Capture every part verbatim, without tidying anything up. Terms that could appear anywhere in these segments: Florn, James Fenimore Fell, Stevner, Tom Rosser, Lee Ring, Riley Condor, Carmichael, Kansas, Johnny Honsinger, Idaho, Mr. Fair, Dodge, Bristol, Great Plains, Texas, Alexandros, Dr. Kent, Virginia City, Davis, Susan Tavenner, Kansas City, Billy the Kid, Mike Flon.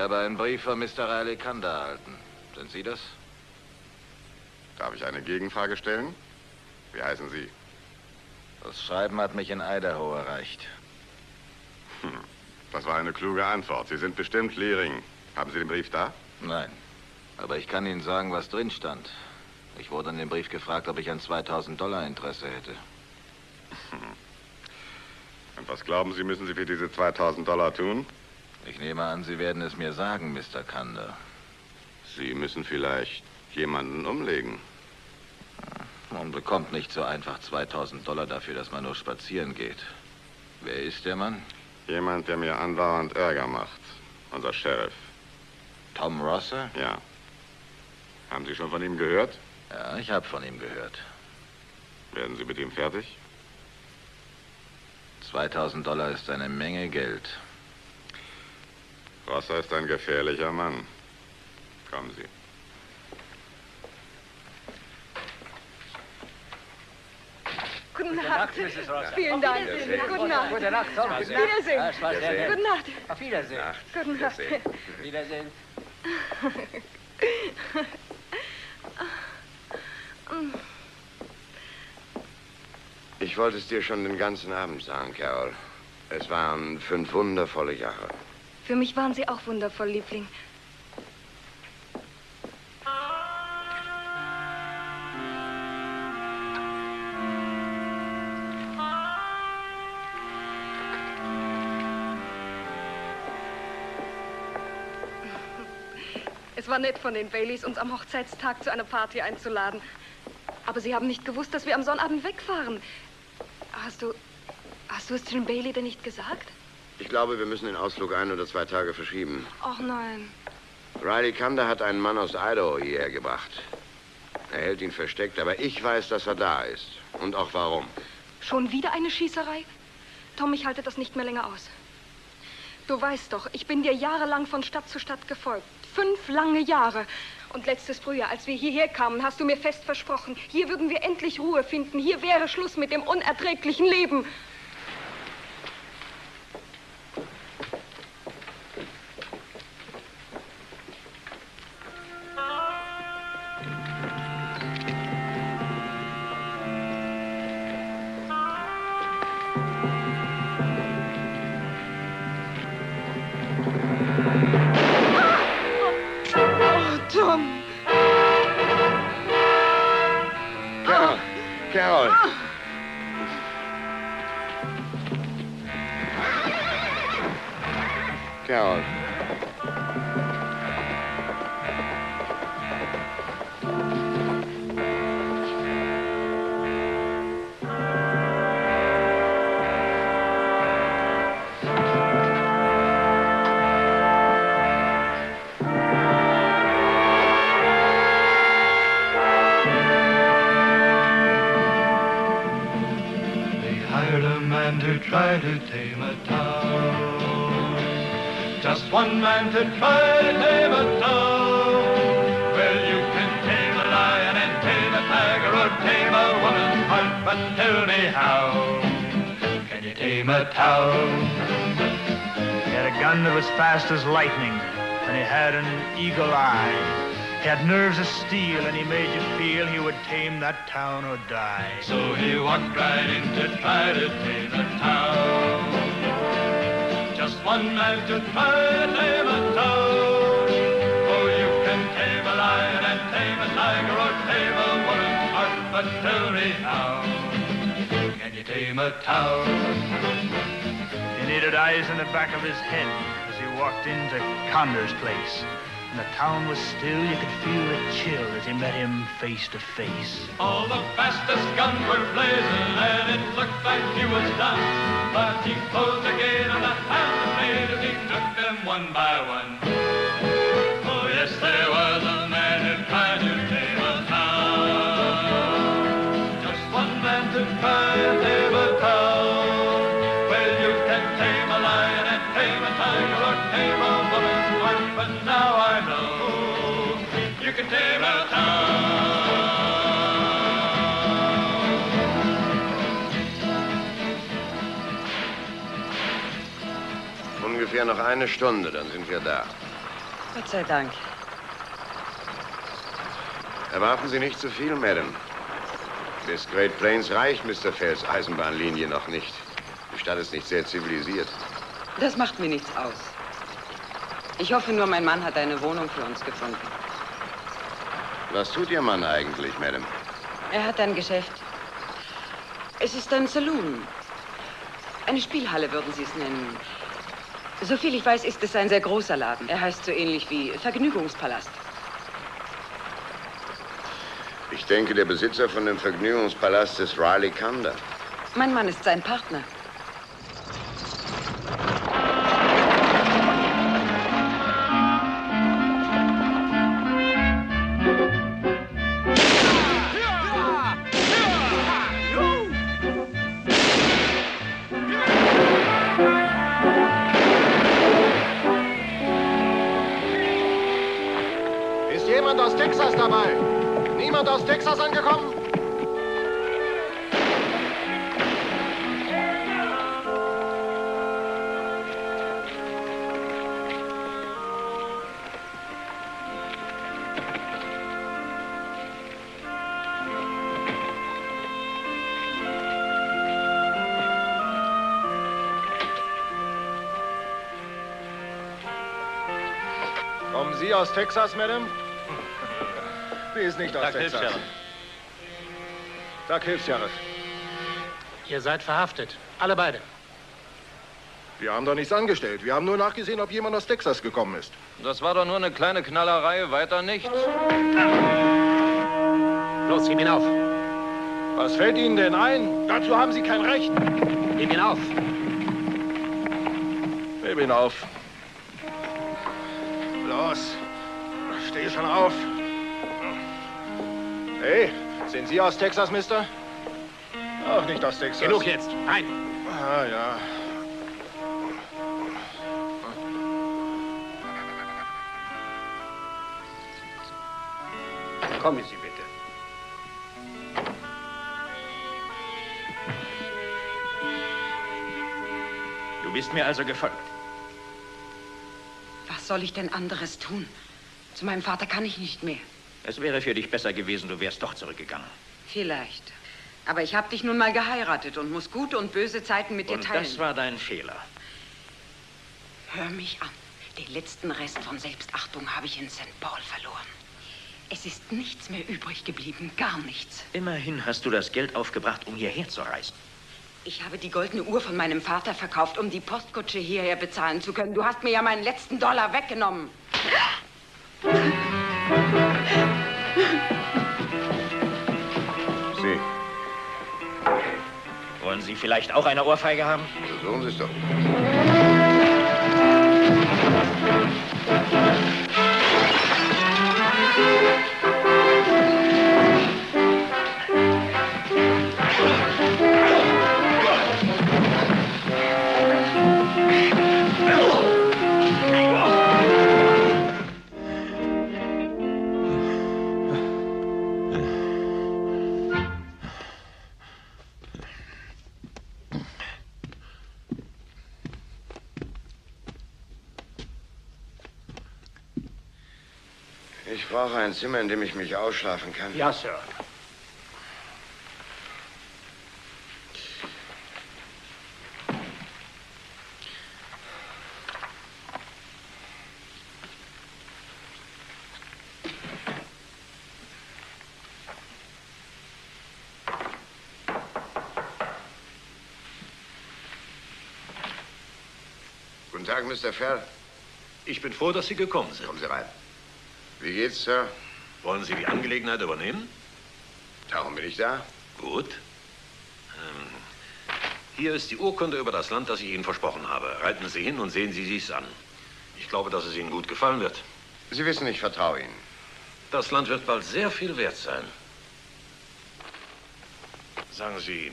habe einen Brief von Mister Riley Kander erhalten. Sind Sie das? Darf ich eine Gegenfrage stellen? Wie heißen Sie? Das Schreiben hat mich in Idaho erreicht. Hm. Das war eine kluge Antwort. Sie sind bestimmt Lee Ring. Haben Sie den Brief da? Nein. Aber ich kann Ihnen sagen, was drin stand. Ich wurde in dem Brief gefragt, ob ich an zweitausend Dollar Interesse hätte. Hm. Und was glauben Sie, müssen Sie für diese zweitausend Dollar tun? Ich nehme an, Sie werden es mir sagen, Mister Kander. Sie müssen vielleicht jemanden umlegen. Man bekommt nicht so einfach zweitausend Dollar dafür, dass man nur spazieren geht. Wer ist der Mann? Jemand, der mir andauernd Ärger macht. Unser Sheriff. Tom Rosser? Ja. Haben Sie schon von ihm gehört? Ja, ich habe von ihm gehört. Werden Sie mit ihm fertig? zweitausend Dollar ist eine Menge Geld. Rosser ist ein gefährlicher Mann. Kommen Sie. Guten Nacht. Guten Nacht, Misses Rosser. Vielen Dank. Guten Nacht. Gute Nacht. Auf Wiedersehen. Guten Nacht. Auf Wiedersehen. Guten Nacht. Wiedersehen. Ich wollte es dir schon den ganzen Abend sagen, Carol. Es waren fünf wundervolle Jahre. Für mich waren sie auch wundervoll, Liebling. Es war nett von den Baileys, uns am Hochzeitstag zu einer Party einzuladen. Aber sie haben nicht gewusst, dass wir am Sonnabend wegfahren. Hast du... hast du es dem Bailey denn nicht gesagt? Ich glaube, wir müssen den Ausflug ein oder zwei Tage verschieben. Och nein. Riley Kander hat einen Mann aus Idaho hierher gebracht. Er hält ihn versteckt, aber ich weiß, dass er da ist. Und auch warum. Schon wieder eine Schießerei? Tom, ich halte das nicht mehr länger aus. Du weißt doch, ich bin dir jahrelang von Stadt zu Stadt gefolgt. Fünf lange Jahre. Und letztes Frühjahr, als wir hierher kamen, hast du mir fest versprochen, hier würden wir endlich Ruhe finden. Hier wäre Schluss mit dem unerträglichen Leben. One man to try to tame a dog. Well, you can tame a lion and tame a tiger or tame a woman's heart, but tell me how can you tame a cow? He had a gun that was fast as lightning, and he had an eagle eye. He had nerves of steel, and he made you feel he would tame that town or die. So he walked right in to try to tame a cow. One man to try to tame a toad. Oh, you can tame a lion and tame a tiger or tame a woman's heart, but tell me how can you tame a toad? He needed eyes in the back of his head as he walked into Condor's place. And the town was still, you could feel the chill as he met him face to face. All the fastest guns were blazing and it looked like he was done. But he closed the gate on the hand that made as he took them one by one. Oh, yes, there was a man who tried to tame a town. Just one man to try to tame a town. Well, you can tame a lion and tame a tiger or tame a woman's heart, but now I know you can tame a town. Ungefähr noch eine Stunde, dann sind wir da. Gott sei Dank. Erwarten Sie nicht zu viel, Madame. Bis Great Plains reicht Mister Fells Eisenbahnlinie noch nicht. Die Stadt ist nicht sehr zivilisiert. Das macht mir nichts aus. Ich hoffe nur, mein Mann hat eine Wohnung für uns gefunden. Was tut Ihr Mann eigentlich, Madame? Er hat ein Geschäft. Es ist ein Saloon. Eine Spielhalle würden Sie es nennen. Soviel ich weiß, ist es ein sehr großer Laden. Er heißt so ähnlich wie Vergnügungspalast. Ich denke, der Besitzer von dem Vergnügungspalast ist Riley Kander. Mein Mann ist sein Partner. Ist jemand aus Texas dabei? Niemand aus Texas angekommen? Sie aus Texas, Madame? Sie ist nicht aus Texas. Tag, Hilfssheriff. Ihr seid verhaftet. Alle beide. Wir haben doch nichts angestellt. Wir haben nur nachgesehen, ob jemand aus Texas gekommen ist. Das war doch nur eine kleine Knallerei, weiter nichts. Los, heb ihn auf. Was fällt Ihnen denn ein? Dazu haben Sie kein Recht. Heb ihn auf. Heb ihn auf. Los, steh schon auf. Hey, sind Sie aus Texas, Mister? Auch nicht aus Texas. Genug jetzt, rein. Ah, ja. Kommen Sie bitte. Du bist mir also gefolgt. Was soll ich denn anderes tun? Zu meinem Vater kann ich nicht mehr. Es wäre für dich besser gewesen, du wärst doch zurückgegangen. Vielleicht. Aber ich habe dich nun mal geheiratet und muss gute und böse Zeiten mit dir teilen. Und das war dein Fehler. Hör mich an. Den letzten Rest von Selbstachtung habe ich in Sankt Paul verloren. Es ist nichts mehr übrig geblieben, gar nichts. Immerhin hast du das Geld aufgebracht, um hierher zu reisen. Ich habe die goldene Uhr von meinem Vater verkauft, um die Postkutsche hierher bezahlen zu können. Du hast mir ja meinen letzten Dollar weggenommen. Sie. Wollen Sie vielleicht auch eine Ohrfeige haben? Versuchen Sie es doch. Ich brauche ein Zimmer, in dem ich mich ausschlafen kann. Ja, Sir. Guten Tag, Mister Fair. Ich bin froh, dass Sie gekommen sind. Kommen Sie rein. Wie geht's, Sir? Wollen Sie die Angelegenheit übernehmen? Darum bin ich da. Gut. Ähm, hier ist die Urkunde über das Land, das ich Ihnen versprochen habe. Reiten Sie hin und sehen Sie sich's an. Ich glaube, dass es Ihnen gut gefallen wird. Sie wissen, ich vertraue Ihnen. Das Land wird bald sehr viel wert sein. Sagen Sie,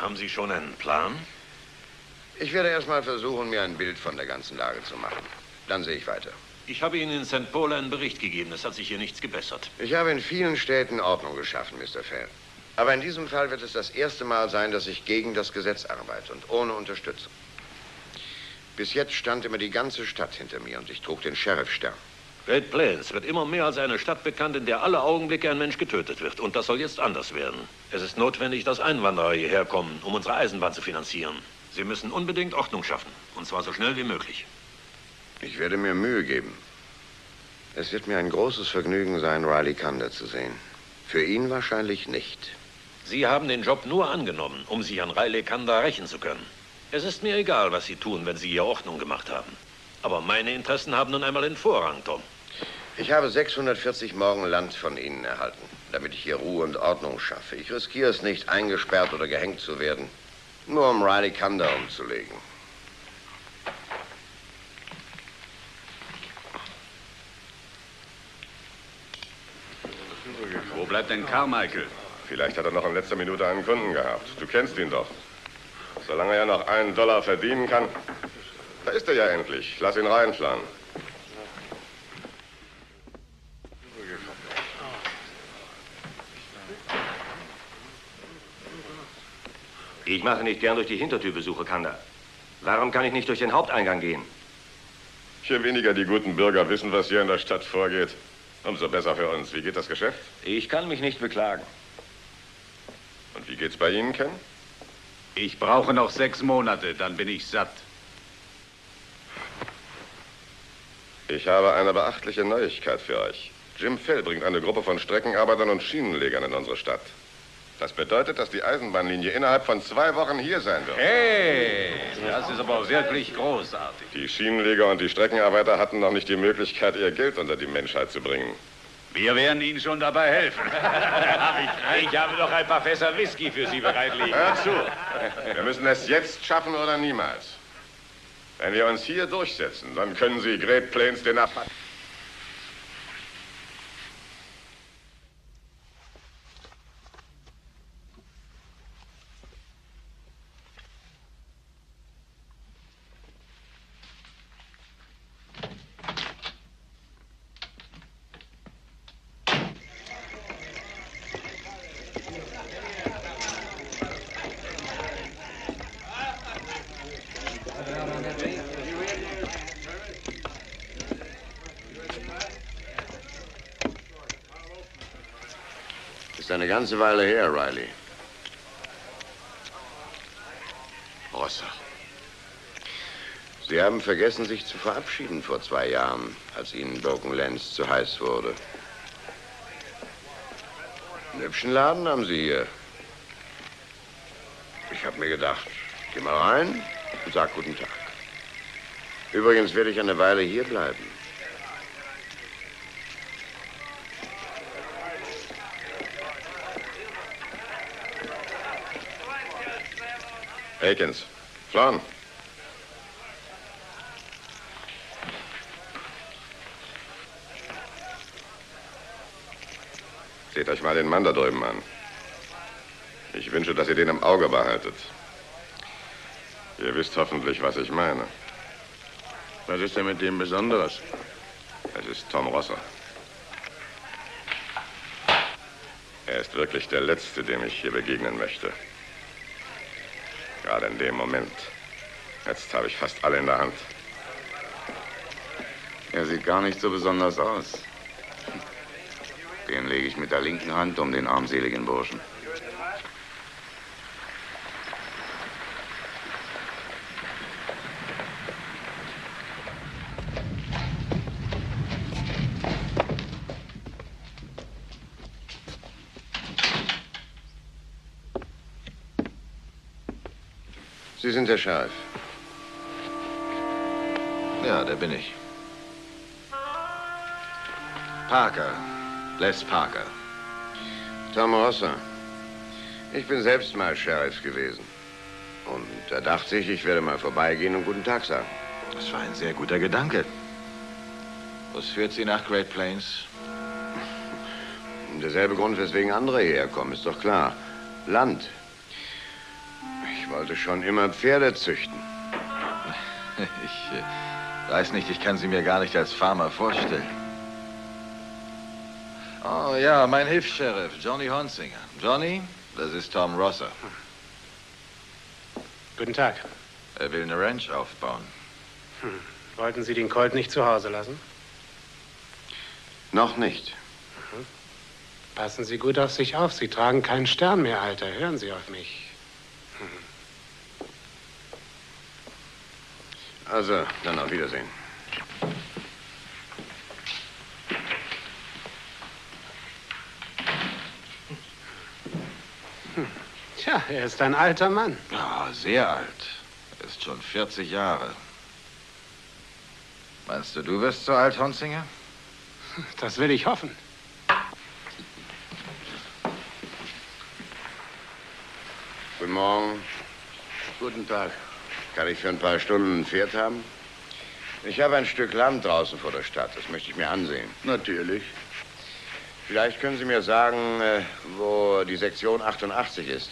haben Sie schon einen Plan? Ich werde erst mal versuchen, mir ein Bild von der ganzen Lage zu machen. Dann sehe ich weiter. Ich habe Ihnen in Sankt Paul einen Bericht gegeben. Es hat sich hier nichts gebessert. Ich habe in vielen Städten Ordnung geschaffen, Mister Fell. Aber in diesem Fall wird es das erste Mal sein, dass ich gegen das Gesetz arbeite und ohne Unterstützung. Bis jetzt stand immer die ganze Stadt hinter mir und ich trug den Sheriffstern. Great Plains wird immer mehr als eine Stadt bekannt, in der alle Augenblicke ein Mensch getötet wird. Und das soll jetzt anders werden. Es ist notwendig, dass Einwanderer hierher kommen, um unsere Eisenbahn zu finanzieren. Sie müssen unbedingt Ordnung schaffen. Und zwar so schnell wie möglich. Ich werde mir Mühe geben. Es wird mir ein großes Vergnügen sein, Riley Kander zu sehen. Für ihn wahrscheinlich nicht. Sie haben den Job nur angenommen, um sich an Riley Kander rächen zu können. Es ist mir egal, was Sie tun, wenn Sie hier Ordnung gemacht haben. Aber meine Interessen haben nun einmal den Vorrang, Tom. Ich habe sechshundertvierzig Morgen Land von Ihnen erhalten, damit ich hier Ruhe und Ordnung schaffe. Ich riskiere es nicht, eingesperrt oder gehängt zu werden, nur um Riley Kander umzulegen. Wo bleibt denn Carmichael? Vielleicht hat er noch in letzter Minute einen Kunden gehabt. Du kennst ihn doch. Solange er noch einen Dollar verdienen kann, da ist er ja endlich. Lass ihn reinschlagen. Ich mache nicht gern durch die Hintertür Besuche, Kander. Warum kann ich nicht durch den Haupteingang gehen? Je weniger die guten Bürger wissen, was hier in der Stadt vorgeht, umso besser für uns. Wie geht das Geschäft? Ich kann mich nicht beklagen. Und wie geht's bei Ihnen, Ken? Ich brauche noch sechs Monate, dann bin ich satt. Ich habe eine beachtliche Neuigkeit für euch. Jim Fell bringt eine Gruppe von Streckenarbeitern und Schienenlegern in unsere Stadt. Das bedeutet, dass die Eisenbahnlinie innerhalb von zwei Wochen hier sein wird. Hey, das ist aber wirklich großartig. Die Schienenleger und die Streckenarbeiter hatten noch nicht die Möglichkeit, ihr Geld unter die Menschheit zu bringen. Wir werden Ihnen schon dabei helfen. Ich habe noch ein paar Fässer Whisky für Sie bereitlegen. Hör zu, wir müssen es jetzt schaffen oder niemals. Wenn wir uns hier durchsetzen, dann können Sie Great Plains den Abfall. Eine ganze Weile her, Riley. Rosser. Sie haben vergessen, sich zu verabschieden vor zwei Jahren, als Ihnen Broken Lance zu heiß wurde. Einen hübschen Laden haben Sie hier. Ich habe mir gedacht, geh mal rein und sag guten Tag. Übrigens werde ich eine Weile hier bleiben. Akins, Florn. Seht euch mal den Mann da drüben an. Ich wünsche, dass ihr den im Auge behaltet. Ihr wisst hoffentlich, was ich meine. Was ist denn mit dem Besonderes? Es ist Tom Rosser. Er ist wirklich der Letzte, dem ich hier begegnen möchte. Gerade in dem Moment. Jetzt habe ich fast alle in der Hand. Er sieht gar nicht so besonders aus. Den lege ich mit der linken Hand um den armseligen Burschen. Sie sind der Sheriff. Ja, der bin ich. Parker. Les Parker. Tom Rosser. Ich bin selbst mal Sheriff gewesen. Und da dachte ich, ich werde mal vorbeigehen und guten Tag sagen. Das war ein sehr guter Gedanke. Was führt Sie nach Great Plains? Derselbe Grund, weswegen andere hierher kommen, ist doch klar. Land. Ich wollte schon immer Pferde züchten. Ich äh, weiß nicht, ich kann sie mir gar nicht als Farmer vorstellen. Oh ja, mein Hilfssheriff, Johnny Honsinger. Johnny, das ist Tom Rosser. Guten Tag. Er will eine Ranch aufbauen. Hm. Wollten Sie den Colt nicht zu Hause lassen? Noch nicht. Mhm. Passen Sie gut auf sich auf. Sie tragen keinen Stern mehr, Alter. Hören Sie auf mich. Mhm. Also, dann auf Wiedersehen. Hm. Tja, er ist ein alter Mann. Ja, sehr alt. Er ist schon vierzig Jahre. Meinst du, du wirst so alt, Honsinger? Das will ich hoffen. Guten Morgen. Guten Tag. Kann ich für ein paar Stunden ein Pferd haben? Ich habe ein Stück Land draußen vor der Stadt. Das möchte ich mir ansehen. Natürlich. Vielleicht können Sie mir sagen, wo die Sektion achtundachtzig ist.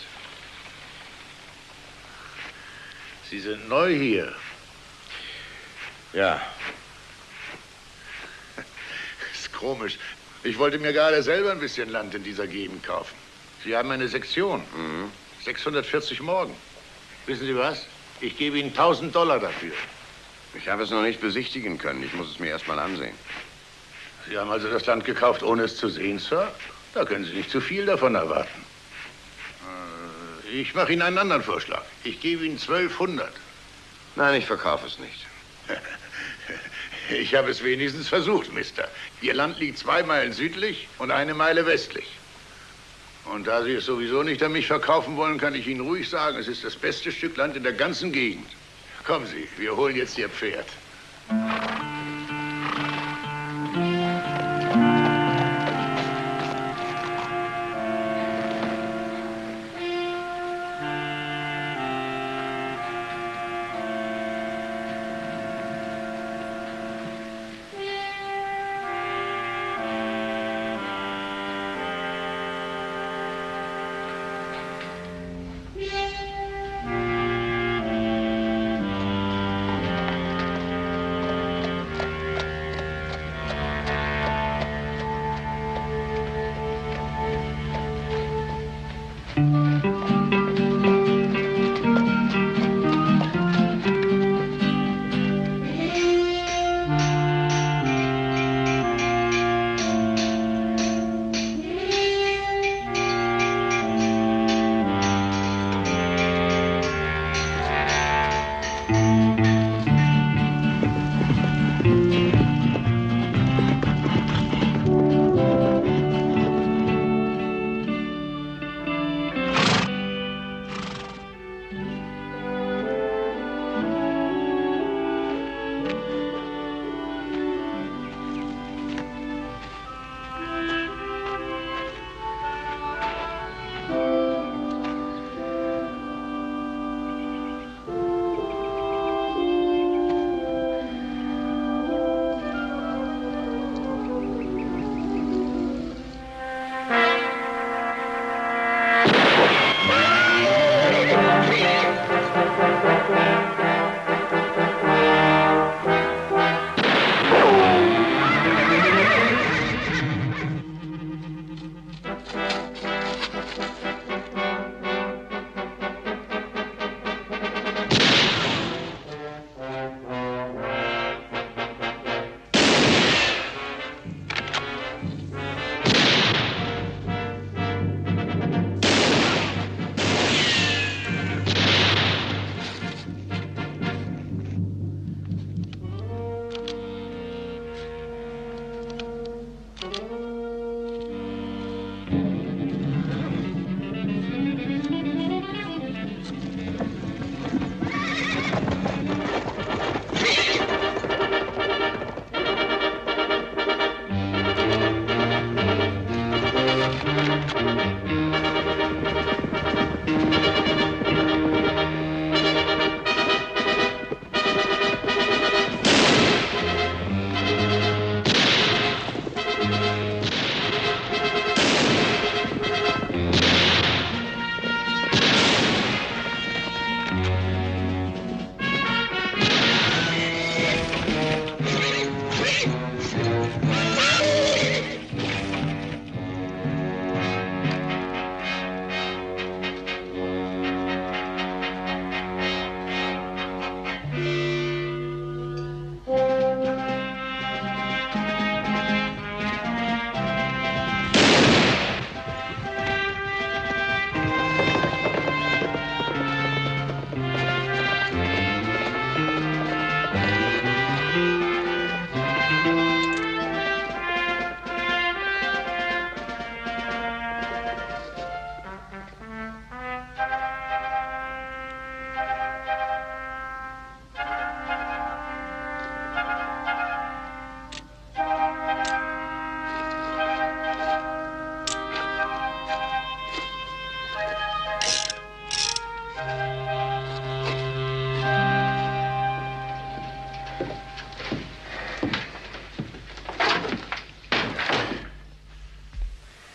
Sie sind neu hier. Ja. Ist komisch. Ich wollte mir gerade selber ein bisschen Land in dieser Gegend kaufen. Sie haben eine Sektion. Mhm. sechshundertvierzig Morgen. Wissen Sie was? Ich gebe Ihnen tausend Dollar dafür. Ich habe es noch nicht besichtigen können. Ich muss es mir erst mal ansehen. Sie haben also das Land gekauft, ohne es zu sehen, Sir? Da können Sie nicht zu viel davon erwarten. Ich mache Ihnen einen anderen Vorschlag. Ich gebe Ihnen zwölfhundert. Nein, ich verkaufe es nicht. Ich habe es wenigstens versucht, Mister. Ihr Land liegt zwei Meilen südlich und eine Meile westlich. Und da Sie es sowieso nicht an mich verkaufen wollen, kann ich Ihnen ruhig sagen, es ist das beste Stück Land in der ganzen Gegend. Kommen Sie, wir holen jetzt Ihr Pferd.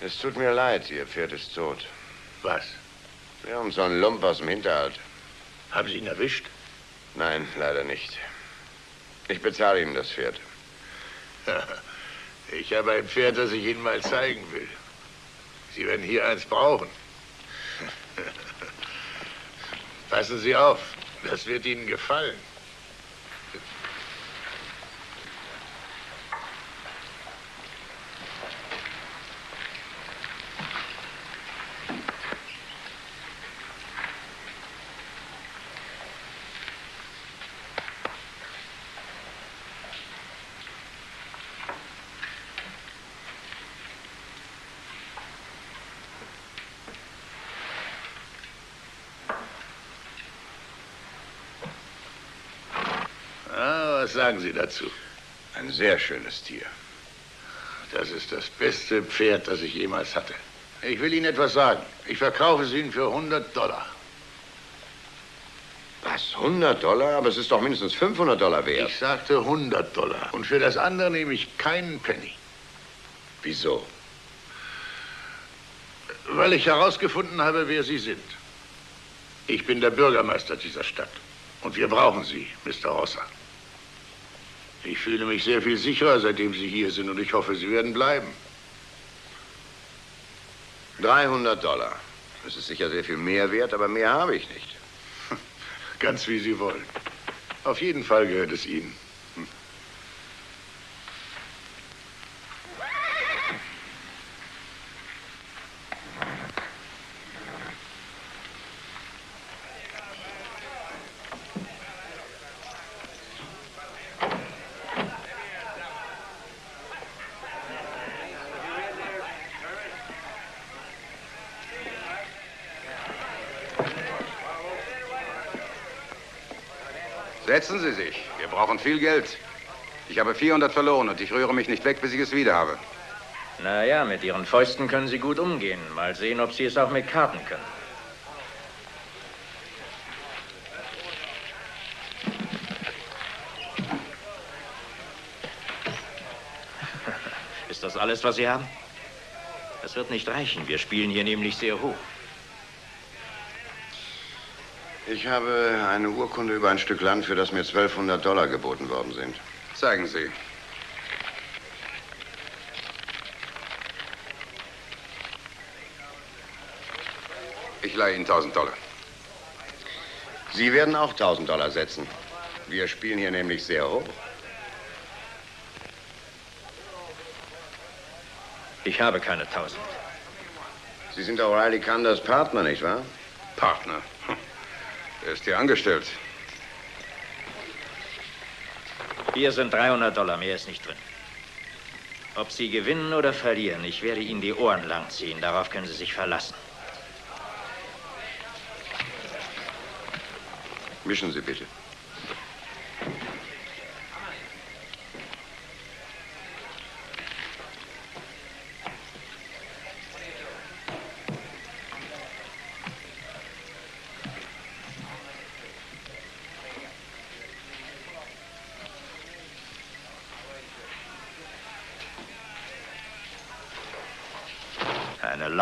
Es tut mir leid, Ihr Pferd ist tot. Was? Wir haben so einen Lump aus dem Hinterhalt. Haben Sie ihn erwischt? Nein, leider nicht. Ich bezahle Ihnen das Pferd. Ich habe ein Pferd, das ich Ihnen mal zeigen will. Sie werden hier eins brauchen. Passen Sie auf, das wird Ihnen gefallen. Sagen Sie dazu? Ein sehr schönes Tier. Das ist das beste Pferd, das ich jemals hatte. Ich will Ihnen etwas sagen. Ich verkaufe es Ihnen für hundert Dollar. Was, hundert Dollar? Aber es ist doch mindestens fünfhundert Dollar wert. Ich sagte hundert Dollar. Und für das andere nehme ich keinen Penny. Wieso? Weil ich herausgefunden habe, wer Sie sind. Ich bin der Bürgermeister dieser Stadt. Und wir brauchen Sie, Mister Rosser. Ich fühle mich sehr viel sicherer, seitdem Sie hier sind, und ich hoffe, Sie werden bleiben. dreihundert Dollar. Das ist sicher sehr viel mehr wert, aber mehr habe ich nicht. Ganz wie Sie wollen. Auf jeden Fall gehört es Ihnen. Hm. Setzen Sie sich. Wir brauchen viel Geld. Ich habe vierhundert verloren und ich rühre mich nicht weg, bis ich es wieder habe. Na ja, mit Ihren Fäusten können Sie gut umgehen. Mal sehen, ob Sie es auch mit Karten können. Ist das alles, was Sie haben? Das wird nicht reichen. Wir spielen hier nämlich sehr hoch. Ich habe eine Urkunde über ein Stück Land, für das mir zwölfhundert Dollar geboten worden sind. Zeigen Sie. Ich leihe Ihnen tausend Dollar. Sie werden auch tausend Dollar setzen. Wir spielen hier nämlich sehr hoch. Ich habe keine tausend. Sie sind auch Riley Kanders Partner, nicht wahr? Partner? Er ist hier angestellt. Hier sind dreihundert Dollar, mehr ist nicht drin. Ob Sie gewinnen oder verlieren, ich werde Ihnen die Ohren langziehen. Darauf können Sie sich verlassen. Mischen Sie bitte.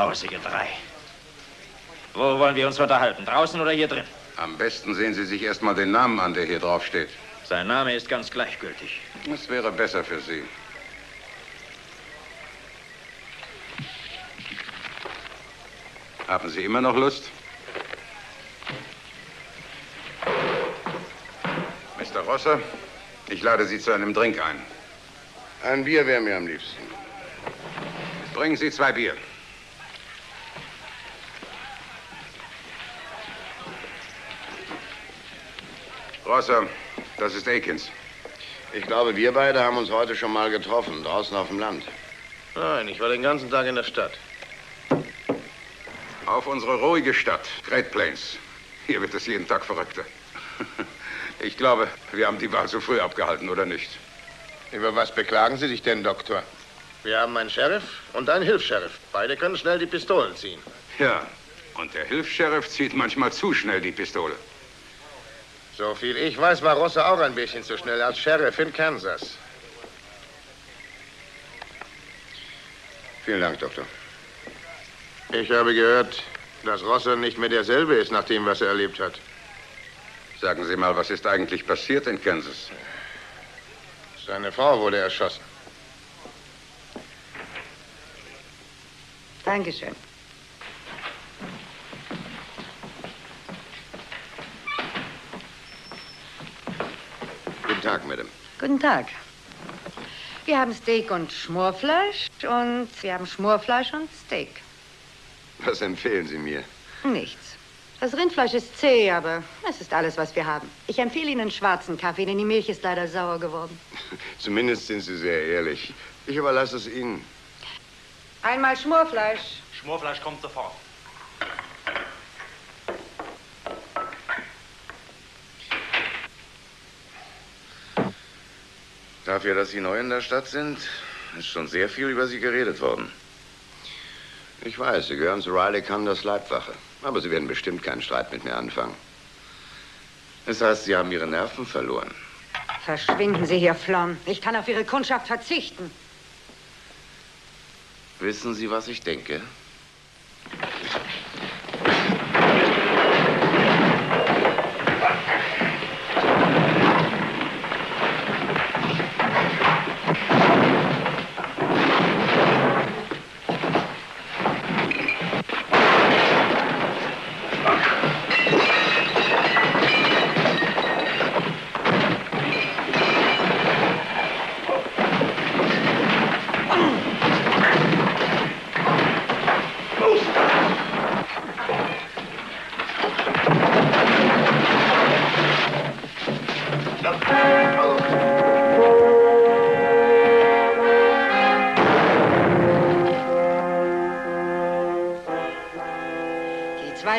Lausige drei. Wo wollen wir uns unterhalten? Draußen oder hier drin? Am besten sehen Sie sich erst mal den Namen an, der hier drauf steht. Sein Name ist ganz gleichgültig. Das wäre besser für Sie. Haben Sie immer noch Lust? Mister Rosser, ich lade Sie zu einem Drink ein. Ein Bier wäre mir am liebsten. Bringen Sie zwei Bier. Rosser, das ist Akins. Ich glaube, wir beide haben uns heute schon mal getroffen, draußen auf dem Land. Nein, ich war den ganzen Tag in der Stadt. Auf unsere ruhige Stadt, Great Plains. Hier wird es jeden Tag verrückter. Ich glaube, wir haben die Wahl zu früh abgehalten, oder nicht? Über was beklagen Sie sich denn, Doktor? Wir haben einen Sheriff und einen Hilfssheriff. Beide können schnell die Pistolen ziehen. Ja, und der Hilfssheriff zieht manchmal zu schnell die Pistole. So viel ich weiß, war Rosser auch ein bisschen zu schnell als Sheriff in Kansas. Vielen Dank, Doktor. Ich habe gehört, dass Rosser nicht mehr derselbe ist, nach dem, was er erlebt hat. Sagen Sie mal, was ist eigentlich passiert in Kansas? Seine Frau wurde erschossen. Dankeschön. Guten Tag, Madame. Guten Tag. Wir haben Steak und Schmorfleisch und wir haben Schmorfleisch und Steak. Was empfehlen Sie mir? Nichts. Das Rindfleisch ist zäh, aber es ist alles, was wir haben. Ich empfehle Ihnen schwarzen Kaffee, denn die Milch ist leider sauer geworden. Zumindest sind Sie sehr ehrlich. Ich überlasse es Ihnen. Einmal Schmorfleisch. Schmorfleisch kommt sofort. Dafür, dass Sie neu in der Stadt sind, ist schon sehr viel über Sie geredet worden. Ich weiß, Sie gehören zu Riley Condors Leibwache. Aber Sie werden bestimmt keinen Streit mit mir anfangen. Das heißt, Sie haben Ihre Nerven verloren. Verschwinden Sie hier, Flon. Ich kann auf Ihre Kundschaft verzichten. Wissen Sie, was ich denke?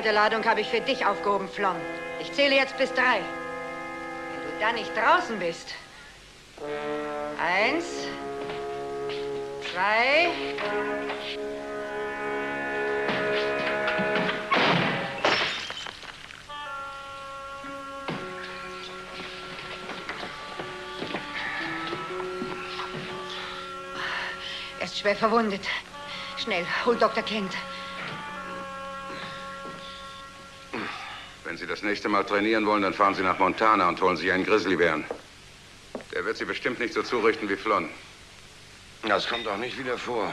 Die Ladung habe ich für dich aufgehoben, Flon. Ich zähle jetzt bis drei. Wenn du dann nicht draußen bist. Eins, zwei. Er ist schwer verwundet. Schnell, hol Doktor Kent. Wenn Sie das nächste Mal trainieren wollen, dann fahren Sie nach Montana und holen sich einen Grizzlybären. Der wird Sie bestimmt nicht so zurichten wie Flon. Das kommt auch nicht wieder vor.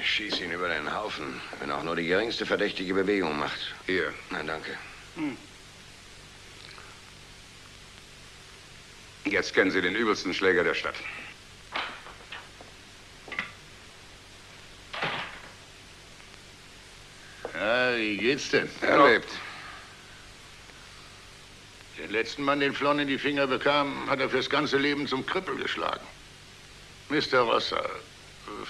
Ich schieße ihn über den Haufen, wenn auch nur die geringste verdächtige Bewegung macht. Hier. Nein, danke. Hm. Jetzt kennen Sie den übelsten Schläger der Stadt. Ja, wie geht's denn? Er lebt. Den letzten Mann, den Flon in die Finger bekam, hat er fürs ganze Leben zum Krüppel geschlagen. Mister Rosser,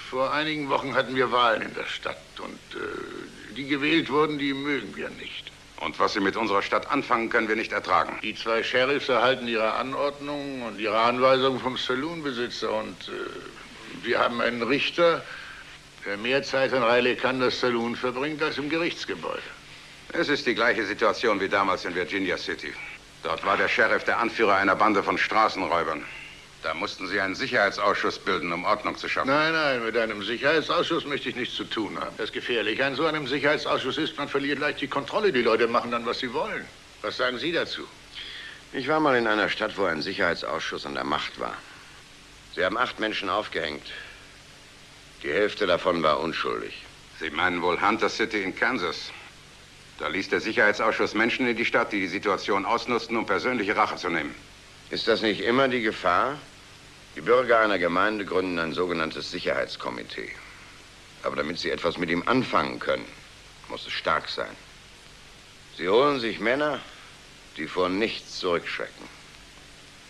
vor einigen Wochen hatten wir Wahlen in der Stadt und äh, die gewählt wurden, die mögen wir nicht. Und was Sie mit unserer Stadt anfangen, können wir nicht ertragen. Die zwei Sheriffs erhalten ihre Anordnung und ihre Anweisung vom Saloonbesitzer und äh, wir haben einen Richter, der mehr Zeit in Riley Kanders Saloon verbringt als im Gerichtsgebäude. Es ist die gleiche Situation wie damals in Virginia City. Dort war der Sheriff der Anführer einer Bande von Straßenräubern. Da mussten sie einen Sicherheitsausschuss bilden, um Ordnung zu schaffen. Nein, nein, mit einem Sicherheitsausschuss möchte ich nichts zu tun haben. Das ist gefährlich. An so einem Sicherheitsausschuss ist, man verliert leicht die Kontrolle. Die Leute machen dann, was sie wollen. Was sagen Sie dazu? Ich war mal in einer Stadt, wo ein Sicherheitsausschuss an der Macht war. Sie haben acht Menschen aufgehängt. Die Hälfte davon war unschuldig. Sie meinen wohl Hunter City in Kansas? Da ließ der Sicherheitsausschuss Menschen in die Stadt, die die Situation ausnutzten, um persönliche Rache zu nehmen. Ist das nicht immer die Gefahr? Die Bürger einer Gemeinde gründen ein sogenanntes Sicherheitskomitee. Aber damit sie etwas mit ihm anfangen können, muss es stark sein. Sie holen sich Männer, die vor nichts zurückschrecken,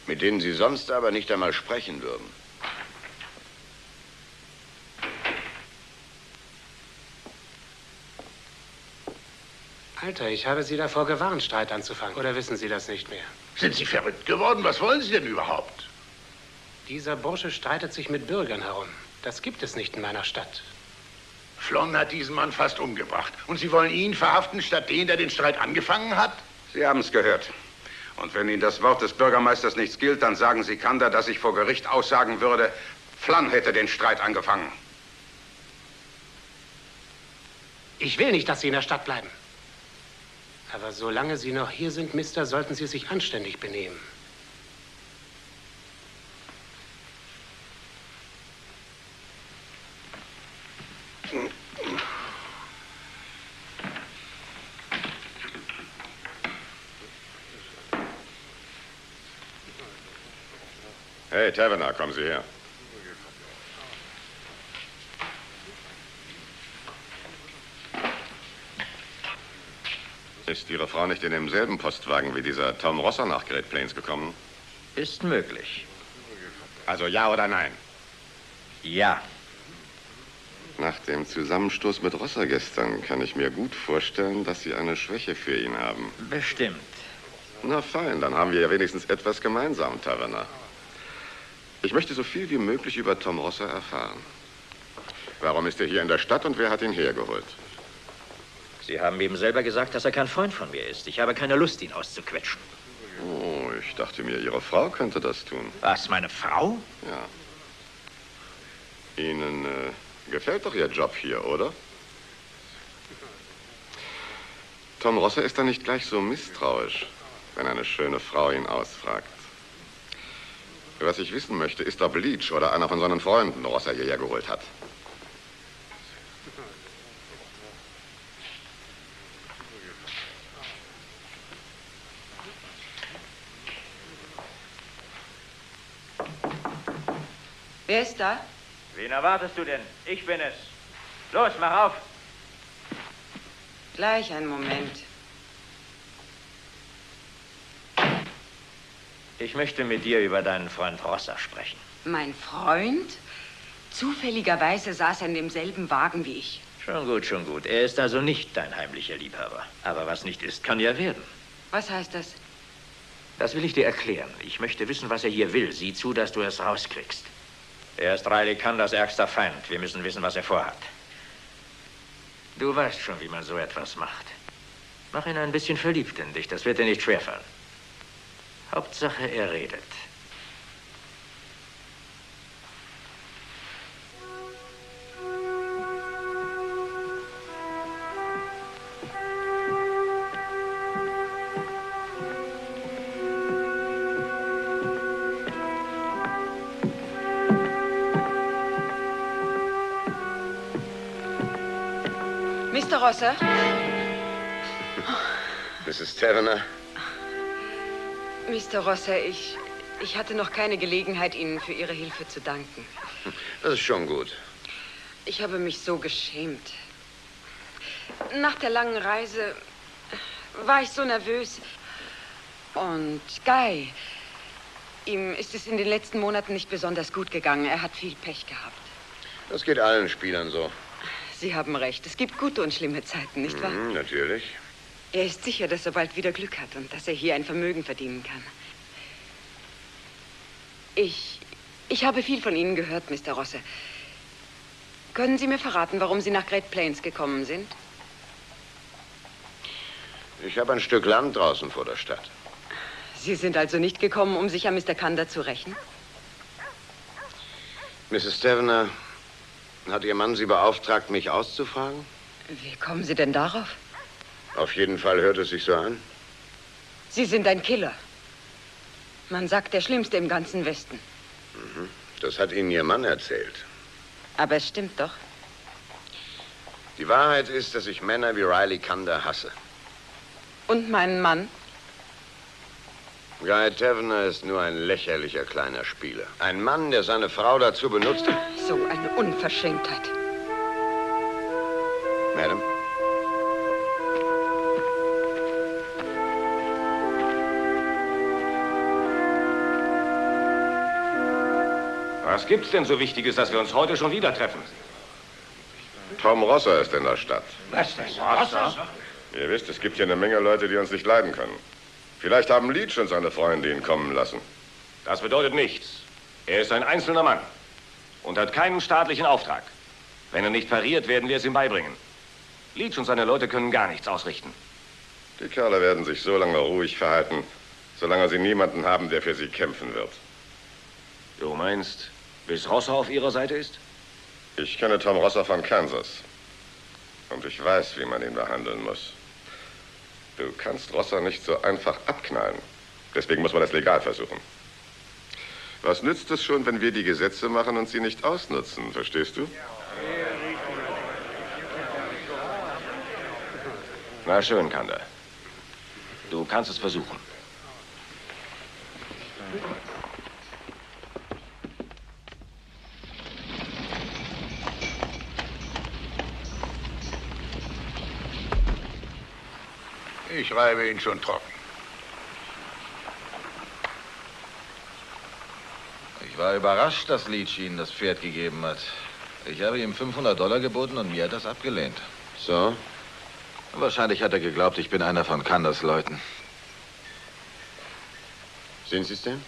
mit denen sie sonst aber nicht einmal sprechen würden. Alter, ich habe Sie davor gewarnt, Streit anzufangen. Oder wissen Sie das nicht mehr? Sind Sie verrückt geworden? Was wollen Sie denn überhaupt? Dieser Bursche streitet sich mit Bürgern herum. Das gibt es nicht in meiner Stadt. Flon hat diesen Mann fast umgebracht. Und Sie wollen ihn verhaften, statt den, der den Streit angefangen hat? Sie haben es gehört. Und wenn Ihnen das Wort des Bürgermeisters nichts gilt, dann sagen Sie Kander, dass ich vor Gericht aussagen würde, Flon hätte den Streit angefangen. Ich will nicht, dass Sie in der Stadt bleiben. Aber solange Sie noch hier sind, Mister, sollten Sie sich anständig benehmen. Hey, Tavenner, kommen Sie her. Ist Ihre Frau nicht in demselben Postwagen wie dieser Tom Rosser nach Great Plains gekommen? Ist möglich. Also ja oder nein? Ja. Nach dem Zusammenstoß mit Rosser gestern kann ich mir gut vorstellen, dass Sie eine Schwäche für ihn haben. Bestimmt. Na fein, dann haben wir ja wenigstens etwas gemeinsam, Tavenner. Ich möchte so viel wie möglich über Tom Rosser erfahren. Warum ist er hier in der Stadt und wer hat ihn hergeholt? Sie haben eben selber gesagt, dass er kein Freund von mir ist. Ich habe keine Lust, ihn auszuquetschen. Oh, ich dachte mir, Ihre Frau könnte das tun. Was, meine Frau? Ja. Ihnen äh, gefällt doch Ihr Job hier, oder? Tom Rosser ist da nicht gleich so misstrauisch, wenn eine schöne Frau ihn ausfragt. Was ich wissen möchte, ist, ob Leach oder einer von seinen Freunden Rosser hierher geholt hat. Wer ist da? Wen erwartest du denn? Ich bin es. Los, mach auf! Gleich einen Moment. Ich möchte mit dir über deinen Freund Rosser sprechen. Mein Freund? Zufälligerweise saß er in demselben Wagen wie ich. Schon gut, schon gut. Er ist also nicht dein heimlicher Liebhaber. Aber was nicht ist, kann ja werden. Was heißt das? Das will ich dir erklären. Ich möchte wissen, was er hier will. Sieh zu, dass du es rauskriegst. Er ist Riley Kanders ärgster Feind. Wir müssen wissen, was er vorhat. Du weißt schon, wie man so etwas macht. Mach ihn ein bisschen verliebt in dich. Das wird dir nicht schwerfallen. Hauptsache, er redet. Mister Rosser? Missus Tavenner? Mister Rosser, ich, ich hatte noch keine Gelegenheit, Ihnen für Ihre Hilfe zu danken. Das ist schon gut. Ich habe mich so geschämt. Nach der langen Reise war ich so nervös. Und Guy, ihm ist es in den letzten Monaten nicht besonders gut gegangen. Er hat viel Pech gehabt. Das geht allen Spielern so. Sie haben recht. Es gibt gute und schlimme Zeiten, nicht wahr? Mm, natürlich. Er ist sicher, dass er bald wieder Glück hat und dass er hier ein Vermögen verdienen kann. Ich, ich habe viel von Ihnen gehört, Mister Rosser. Können Sie mir verraten, warum Sie nach Great Plains gekommen sind? Ich habe ein Stück Land draußen vor der Stadt. Sie sind also nicht gekommen, um sich an Mister Kander zu rächen? Missus Tavenner, hat Ihr Mann Sie beauftragt, mich auszufragen? Wie kommen Sie denn darauf? Auf jeden Fall hört es sich so an. Sie sind ein Killer. Man sagt, der Schlimmste im ganzen Westen. Mhm. Das hat Ihnen Ihr Mann erzählt. Aber es stimmt doch. Die Wahrheit ist, dass ich Männer wie Riley Kander hasse. Und meinen Mann? Guy Tavenner ist nur ein lächerlicher kleiner Spieler. Ein Mann, der seine Frau dazu benutzt. So eine Unverschämtheit. Madame? Was gibt's denn so Wichtiges, dass wir uns heute schon wieder treffen? Tom Rosser ist in der Stadt. Was denn? Rosser? Ihr wisst, es gibt hier eine Menge Leute, die uns nicht leiden können. Vielleicht haben Leach und seine Freunde ihn kommen lassen. Das bedeutet nichts. Er ist ein einzelner Mann und hat keinen staatlichen Auftrag. Wenn er nicht pariert, werden wir es ihm beibringen. Leach und seine Leute können gar nichts ausrichten. Die Kerle werden sich so lange ruhig verhalten, solange sie niemanden haben, der für sie kämpfen wird. Du meinst, bis Rosser auf ihrer Seite ist? Ich kenne Tom Rosser von Kansas. Und ich weiß, wie man ihn behandeln muss. Du kannst Rosser nicht so einfach abknallen. Deswegen muss man das legal versuchen. Was nützt es schon, wenn wir die Gesetze machen und sie nicht ausnutzen? Verstehst du? Na schön, Kander. Du kannst es versuchen. Ich reibe ihn schon trocken. Ich war überrascht, dass Leach Ihnen das Pferd gegeben hat. Ich habe ihm fünfhundert Dollar geboten und mir hat er das abgelehnt. So? Wahrscheinlich hat er geglaubt, ich bin einer von Kanders Leuten. Sind Sie es denn?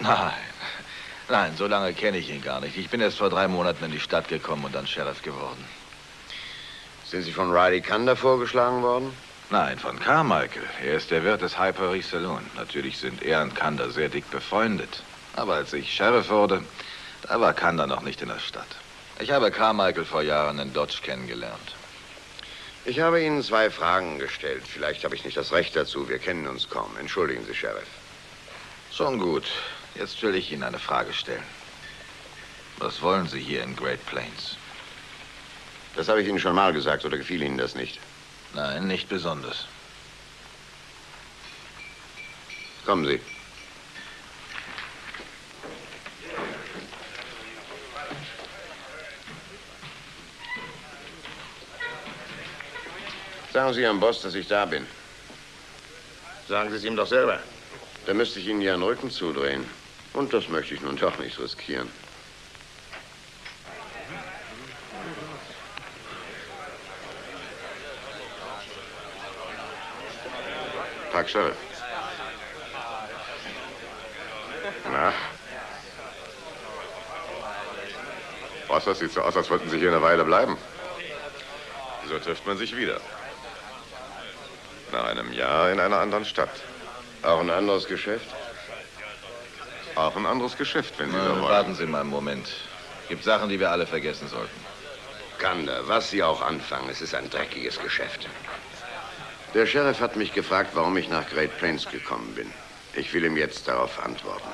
Nein. Nein, so lange kenne ich ihn gar nicht. Ich bin erst vor drei Monaten in die Stadt gekommen und dann Sheriff geworden. Sind Sie von Riley Kander vorgeschlagen worden? Nein, von Carmichael. Er ist der Wirt des Highbury Saloon. Natürlich sind er und Kander sehr dick befreundet. Aber als ich Sheriff wurde, da war Kander noch nicht in der Stadt. Ich habe Carmichael vor Jahren in Dodge kennengelernt. Ich habe Ihnen zwei Fragen gestellt. Vielleicht habe ich nicht das Recht dazu. Wir kennen uns kaum. Entschuldigen Sie, Sheriff. Schon gut. Jetzt will ich Ihnen eine Frage stellen. Was wollen Sie hier in Great Plains? Das habe ich Ihnen schon mal gesagt, oder gefiel Ihnen das nicht? Nein, nicht besonders. Kommen Sie. Sagen Sie Ihrem Boss, dass ich da bin. Sagen Sie es ihm doch selber. Da müsste ich Ihnen ja den Rücken zudrehen. Und das möchte ich nun doch nicht riskieren. Tag, Sheriff. Na? Boss, das sieht so aus, als wollten Sie hier eine Weile bleiben. So trifft man sich wieder. Nach einem Jahr in einer anderen Stadt. Auch ein anderes Geschäft? Auch ein anderes Geschäft, wenn Sie Na, so wollen. Warten Sie mal einen Moment. Es gibt Sachen, die wir alle vergessen sollten. Kander, was Sie auch anfangen, es ist ein dreckiges Geschäft. Der Sheriff hat mich gefragt, warum ich nach Great Plains gekommen bin. Ich will ihm jetzt darauf antworten.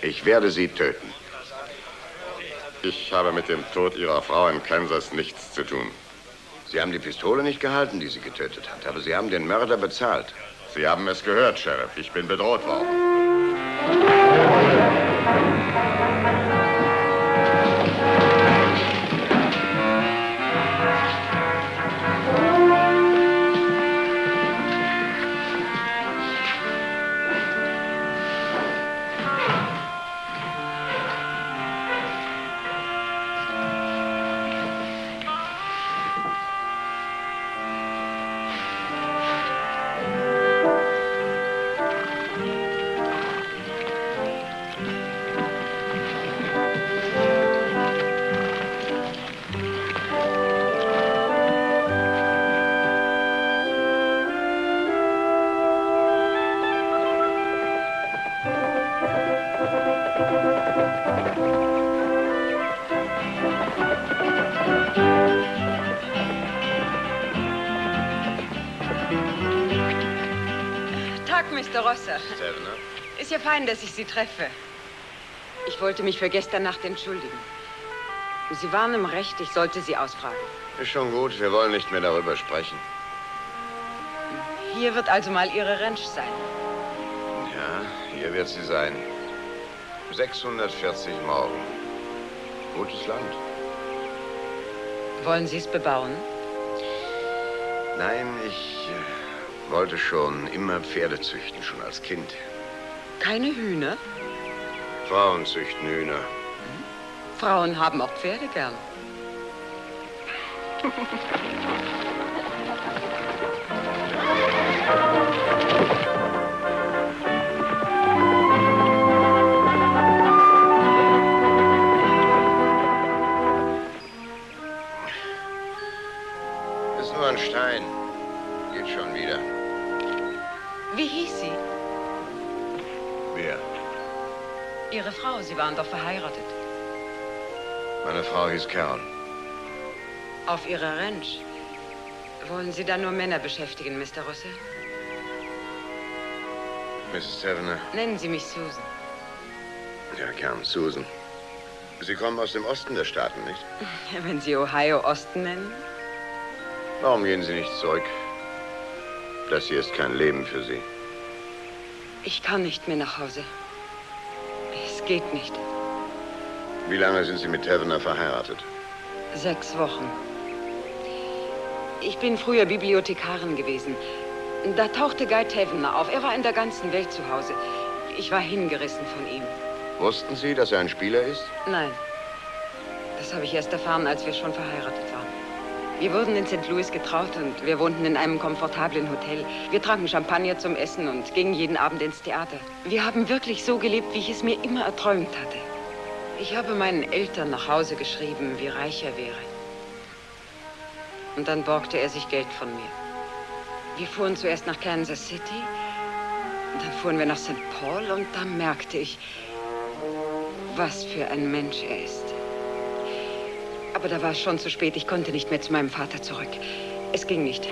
Ich werde Sie töten. Ich habe mit dem Tod Ihrer Frau in Kansas nichts zu tun. Sie haben die Pistole nicht gehalten, die sie getötet hat, aber Sie haben den Mörder bezahlt. Sie haben es gehört, Sheriff. Ich bin bedroht worden. Mister Rosser. Tavenner. Ist ja fein, dass ich Sie treffe. Ich wollte mich für gestern Nacht entschuldigen. Sie waren im Recht, ich sollte Sie ausfragen. Ist schon gut, wir wollen nicht mehr darüber sprechen. Hier wird also mal Ihre Ranch sein. Ja, hier wird sie sein. sechshundertvierzig Morgen. Gutes Land. Wollen Sie es bebauen? Nein, ich... Ich wollte schon immer Pferde züchten, schon als Kind. Keine Hühner? Frauen züchten Hühner. Hm? Frauen haben auch Pferde gern. Ist nur ein Stein. Geht schon wieder. Wie hieß sie? Wer? Ihre Frau, Sie waren doch verheiratet. Meine Frau hieß Carol. Auf Ihrer Ranch? Wollen Sie da nur Männer beschäftigen, Mister Rosser? Misses Tavenner. Nennen Sie mich Susan. Ja, gern, Susan. Sie kommen aus dem Osten der Staaten, nicht? Wenn Sie Ohio Osten nennen. Warum gehen Sie nicht zurück? Das hier ist kein Leben für Sie. Ich kann nicht mehr nach Hause. Es geht nicht. Wie lange sind Sie mit Tavenner verheiratet? Sechs Wochen. Ich bin früher Bibliothekarin gewesen. Da tauchte Guy Tavenner auf. Er war in der ganzen Welt zu Hause. Ich war hingerissen von ihm. Wussten Sie, dass er ein Spieler ist? Nein. Das habe ich erst erfahren, als wir schon verheiratet waren. Wir wurden in Sankt Louis getraut und wir wohnten in einem komfortablen Hotel. Wir tranken Champagner zum Essen und gingen jeden Abend ins Theater. Wir haben wirklich so gelebt, wie ich es mir immer erträumt hatte. Ich habe meinen Eltern nach Hause geschrieben, wie reich er wäre. Und dann borgte er sich Geld von mir. Wir fuhren zuerst nach Kansas City, dann fuhren wir nach Sankt Paul und dann merkte ich, was für ein Mensch er ist. Aber da war es schon zu spät. Ich konnte nicht mehr zu meinem Vater zurück. Es ging nicht.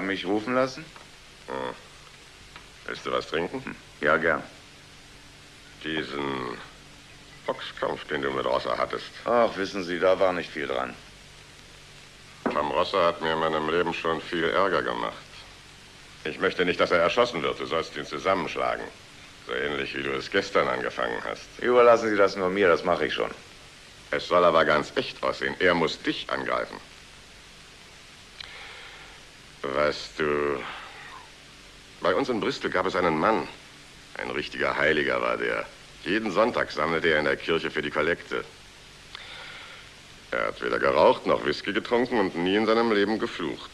Mich rufen lassen? Oh. Willst du was trinken? Ja, gern. Diesen Boxkampf, den du mit Rosser hattest. Ach, wissen Sie, da war nicht viel dran. Tom Rosser hat mir in meinem Leben schon viel Ärger gemacht. Ich möchte nicht, dass er erschossen wird. Du sollst ihn zusammenschlagen. So ähnlich, wie du es gestern angefangen hast. Überlassen Sie das nur mir, das mache ich schon. Es soll aber ganz echt aussehen. Er muss dich angreifen. Weißt du, bei uns in Bristol gab es einen Mann. Ein richtiger Heiliger war der. Jeden Sonntag sammelte er in der Kirche für die Kollekte. Er hat weder geraucht noch Whisky getrunken und nie in seinem Leben geflucht.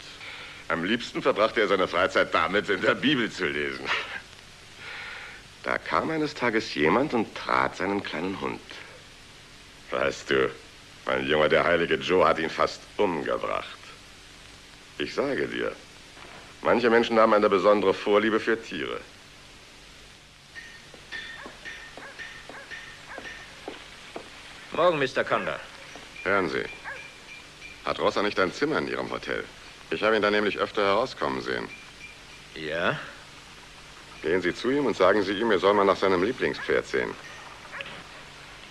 Am liebsten verbrachte er seine Freizeit damit, in der Bibel zu lesen. Da kam eines Tages jemand und trat seinen kleinen Hund. Weißt du, mein Junge, der heilige Joe hat ihn fast umgebracht. Ich sage dir, manche Menschen haben eine besondere Vorliebe für Tiere. Morgen, Mister Condor. Hören Sie, hat Rosser nicht ein Zimmer in Ihrem Hotel? Ich habe ihn da nämlich öfter herauskommen sehen. Ja? Gehen Sie zu ihm und sagen Sie ihm, er soll mal nach seinem Lieblingspferd sehen.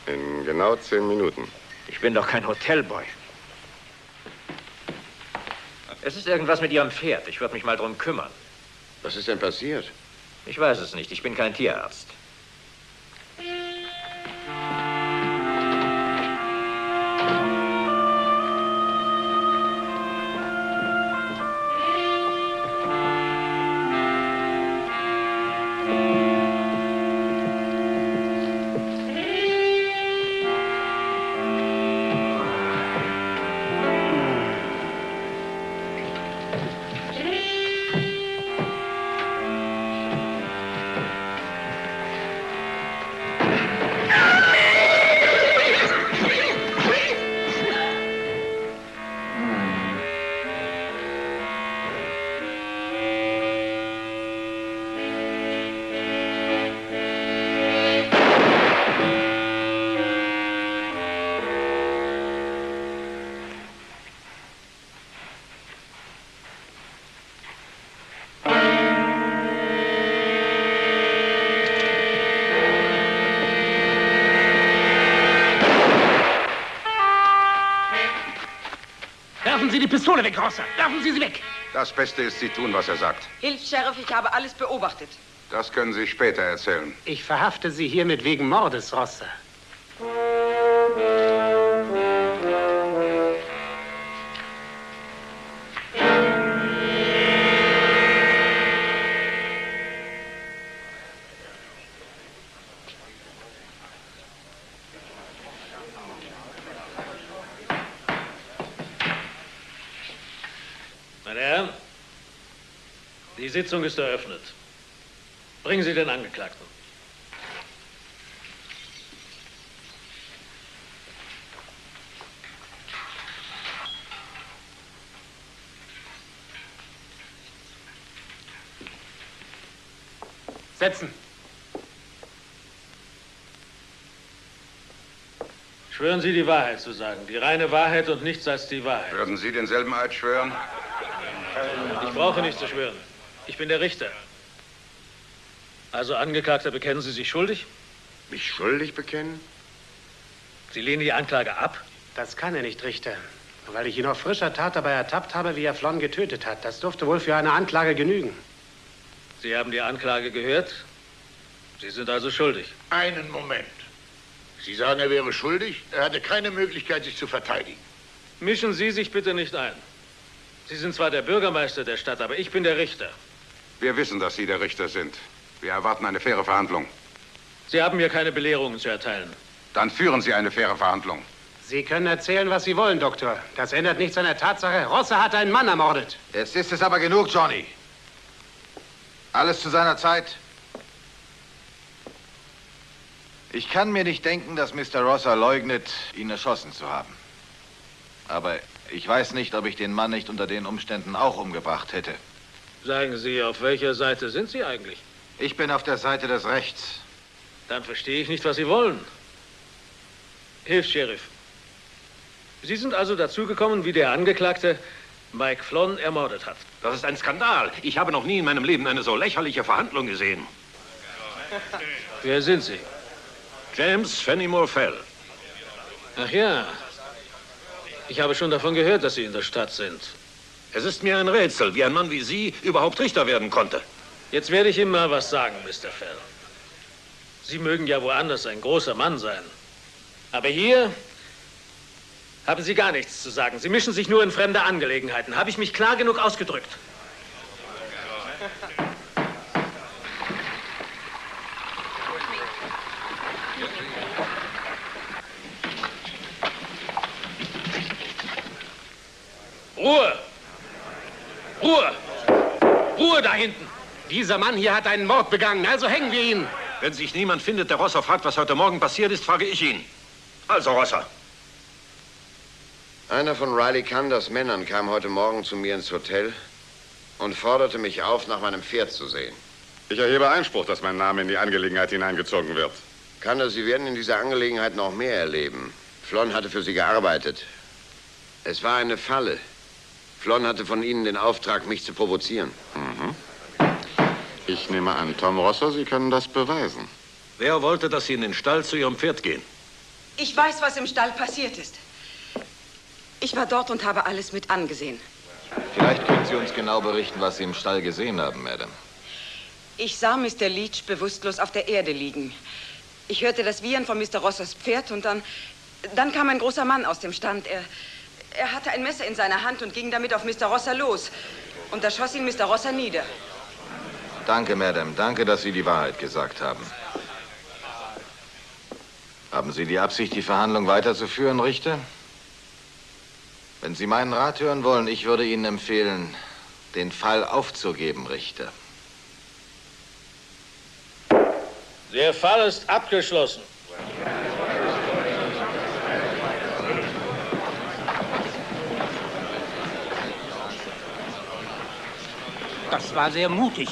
In genau zehn Minuten. Ich bin doch kein Hotelboy. Es ist irgendwas mit Ihrem Pferd. Ich würde mich mal drum kümmern. Was ist denn passiert? Ich weiß es nicht. Ich bin kein Tierarzt. Die Pistole weg, Rosser. Werfen Sie sie weg. Das Beste ist, Sie tun, was er sagt. Hilfssheriff, ich habe alles beobachtet. Das können Sie später erzählen. Ich verhafte Sie hiermit wegen Mordes, Rosser. Meine Herren, die Sitzung ist eröffnet. Bringen Sie den Angeklagten. Setzen. Schwören Sie, die Wahrheit zu sagen. Die reine Wahrheit und nichts als die Wahrheit. Würden Sie denselben Eid schwören? Ich brauche nicht zu schwören. Ich bin der Richter. Also, Angeklagter, bekennen Sie sich schuldig? Mich schuldig bekennen? Sie lehnen die Anklage ab? Das kann er nicht, Richter. Weil ich ihn auf frischer Tat dabei ertappt habe, wie er Flon getötet hat. Das dürfte wohl für eine Anklage genügen. Sie haben die Anklage gehört. Sie sind also schuldig. Einen Moment. Sie sagen, er wäre schuldig? Er hatte keine Möglichkeit, sich zu verteidigen. Mischen Sie sich bitte nicht ein. Sie sind zwar der Bürgermeister der Stadt, aber ich bin der Richter. Wir wissen, dass Sie der Richter sind. Wir erwarten eine faire Verhandlung. Sie haben mir keine Belehrungen zu erteilen. Dann führen Sie eine faire Verhandlung. Sie können erzählen, was Sie wollen, Doktor. Das ändert nichts an der Tatsache, Rosser hat einen Mann ermordet. Jetzt ist es aber genug, Johnny. Alles zu seiner Zeit. Ich kann mir nicht denken, dass Mister Rosser leugnet, ihn erschossen zu haben. Aber ich weiß nicht, ob ich den Mann nicht unter den Umständen auch umgebracht hätte. Sagen Sie, auf welcher Seite sind Sie eigentlich? Ich bin auf der Seite des Rechts. Dann verstehe ich nicht, was Sie wollen. Hilfssheriff, Sie sind also dazugekommen, wie der Angeklagte Mike Flon ermordet hat. Das ist ein Skandal. Ich habe noch nie in meinem Leben eine so lächerliche Verhandlung gesehen. Wer sind Sie? James Fenimore Fell. Ach ja. Ich habe schon davon gehört, dass Sie in der Stadt sind. Es ist mir ein Rätsel, wie ein Mann wie Sie überhaupt Richter werden konnte. Jetzt werde ich Ihnen mal was sagen, Mister Fell. Sie mögen ja woanders ein großer Mann sein. Aber hier haben Sie gar nichts zu sagen. Sie mischen sich nur in fremde Angelegenheiten. Habe ich mich klar genug ausgedrückt? Ruhe! Ruhe! Ruhe da hinten! Dieser Mann hier hat einen Mord begangen, also hängen wir ihn! Wenn sich niemand findet, der Rosser fragt, was heute Morgen passiert ist, frage ich ihn. Also, Rosser. Einer von Riley Kanders Männern kam heute Morgen zu mir ins Hotel und forderte mich auf, nach meinem Pferd zu sehen. Ich erhebe Einspruch, dass mein Name in die Angelegenheit hineingezogen wird. Kander, Sie werden in dieser Angelegenheit noch mehr erleben. Flon hatte für Sie gearbeitet. Es war eine Falle. Flon hatte von Ihnen den Auftrag, mich zu provozieren. Mhm. Ich nehme an, Tom Rosser, Sie können das beweisen. Wer wollte, dass Sie in den Stall zu Ihrem Pferd gehen? Ich weiß, was im Stall passiert ist. Ich war dort und habe alles mit angesehen. Vielleicht können Sie uns genau berichten, was Sie im Stall gesehen haben, Madame. Ich sah Mister Leach bewusstlos auf der Erde liegen. Ich hörte das Wiehern von Mister Rossers Pferd und dann... Dann kam ein großer Mann aus dem Stand. Er... Er hatte ein Messer in seiner Hand und ging damit auf Mister Rosser los. Und da schoss ihn Mister Rosser nieder. Danke, Madame. Danke, dass Sie die Wahrheit gesagt haben. Haben Sie die Absicht, die Verhandlung weiterzuführen, Richter? Wenn Sie meinen Rat hören wollen, ich würde Ihnen empfehlen, den Fall aufzugeben, Richter. Der Fall ist abgeschlossen. Das war sehr mutig.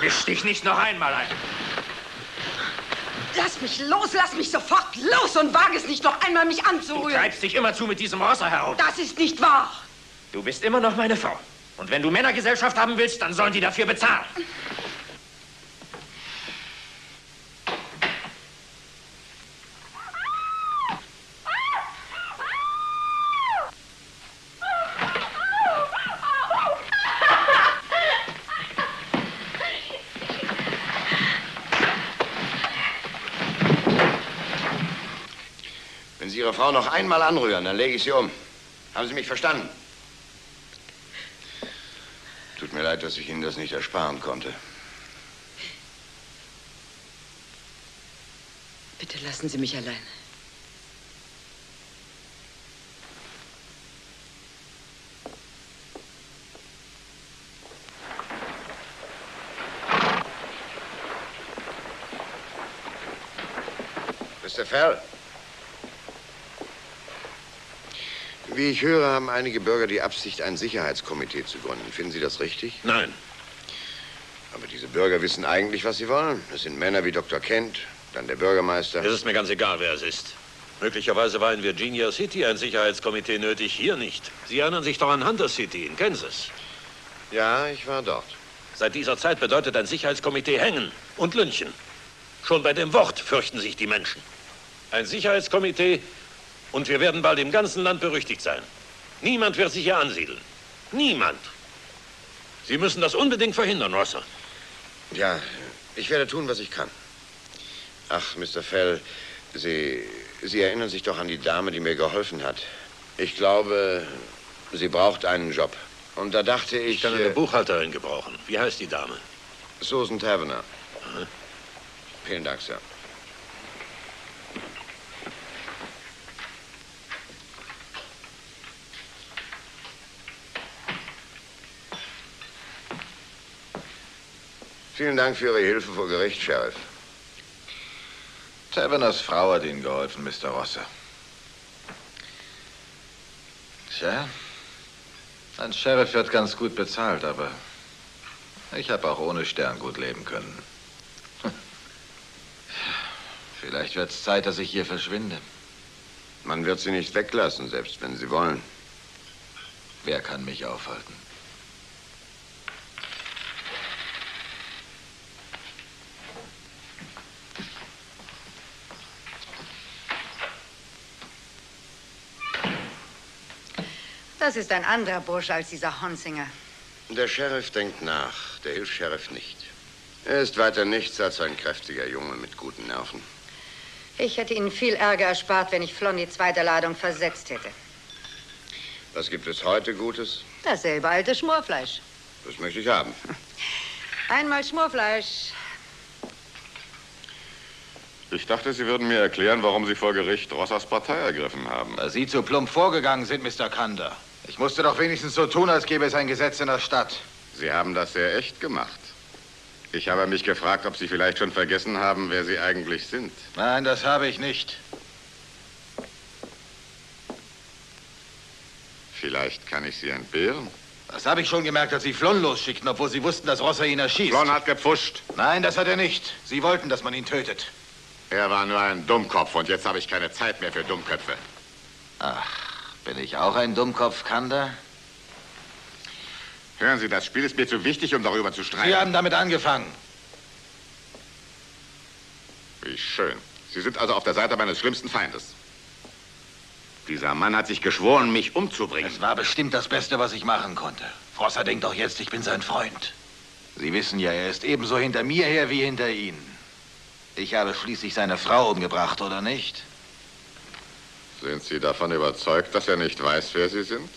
Misch dich nicht noch einmal ein. Lass mich los, lass mich sofort los und wage es nicht, noch einmal mich anzurühren. Du treibst dich immerzu mit diesem Rosser herum. Das ist nicht wahr. Du bist immer noch meine Frau. Und wenn du Männergesellschaft haben willst, dann sollen die dafür bezahlen. Ihre Frau noch einmal anrühren, dann lege ich sie um. Haben Sie mich verstanden? Tut mir leid. leid, dass ich Ihnen das nicht ersparen konnte. Bitte lassen Sie mich allein. Mister Fell. Wie ich höre, haben einige Bürger die Absicht, ein Sicherheitskomitee zu gründen. Finden Sie das richtig? Nein. Aber diese Bürger wissen eigentlich, was sie wollen. Es sind Männer wie Doktor Kent, dann der Bürgermeister. Es ist mir ganz egal, wer es ist. Möglicherweise war in Virginia City ein Sicherheitskomitee nötig, hier nicht. Sie erinnern sich doch an Hunter City in Kansas. Ja, ich war dort. Seit dieser Zeit bedeutet ein Sicherheitskomitee hängen und lynchen. Schon bei dem Wort fürchten sich die Menschen. Ein Sicherheitskomitee... Und wir werden bald im ganzen Land berüchtigt sein. Niemand wird sich hier ansiedeln. Niemand. Sie müssen das unbedingt verhindern, Rosser. Ja, ich werde tun, was ich kann. Ach, Mister Fell, Sie, Sie erinnern sich doch an die Dame, die mir geholfen hat. Ich glaube, sie braucht einen Job. Und da dachte ich... Ich kann eine äh, Buchhalterin gebrauchen. Wie heißt die Dame? Susan Tavenner. Aha. Vielen Dank, Sir. Vielen Dank für Ihre Hilfe vor Gericht, Sheriff. Taverners Frau hat Ihnen geholfen, Mister Rosser. Tja, ein Sheriff wird ganz gut bezahlt, aber ich habe auch ohne Stern gut leben können. Vielleicht wird es Zeit, dass ich hier verschwinde. Man wird Sie nicht weglassen, selbst wenn Sie wollen. Wer kann mich aufhalten? Das ist ein anderer Bursche als dieser Honsinger. Der Sheriff denkt nach, der Hilfssheriff nicht. Er ist weiter nichts als ein kräftiger Junge mit guten Nerven. Ich hätte Ihnen viel Ärger erspart, wenn ich Flon die zweite Ladung versetzt hätte. Was gibt es heute Gutes? Dasselbe alte Schmorfleisch. Das möchte ich haben. Einmal Schmorfleisch. Ich dachte, Sie würden mir erklären, warum Sie vor Gericht Rossers Partei ergriffen haben. Weil Sie zu plump vorgegangen sind, Mister Kander. Ich musste doch wenigstens so tun, als gäbe es ein Gesetz in der Stadt. Sie haben das sehr echt gemacht. Ich habe mich gefragt, ob Sie vielleicht schon vergessen haben, wer Sie eigentlich sind. Nein, das habe ich nicht. Vielleicht kann ich Sie entbehren. Das habe ich schon gemerkt, als Sie Flon losschickten, obwohl Sie wussten, dass Rosser ihn erschießt. Flon hat gepfuscht. Nein, das hat er nicht. Sie wollten, dass man ihn tötet. Er war nur ein Dummkopf und jetzt habe ich keine Zeit mehr für Dummköpfe. Ach. Bin ich auch ein Dummkopf, Kander? Hören Sie, das Spiel ist mir zu wichtig, um darüber zu streiten. Sie haben damit angefangen. Wie schön. Sie sind also auf der Seite meines schlimmsten Feindes. Dieser Mann hat sich geschworen, mich umzubringen. Es war bestimmt das Beste, was ich machen konnte. Rosser denkt doch jetzt, ich bin sein Freund. Sie wissen ja, er ist ebenso hinter mir her wie hinter Ihnen. Ich habe schließlich seine Frau umgebracht, oder nicht? Sind Sie davon überzeugt, dass er nicht weiß, wer Sie sind?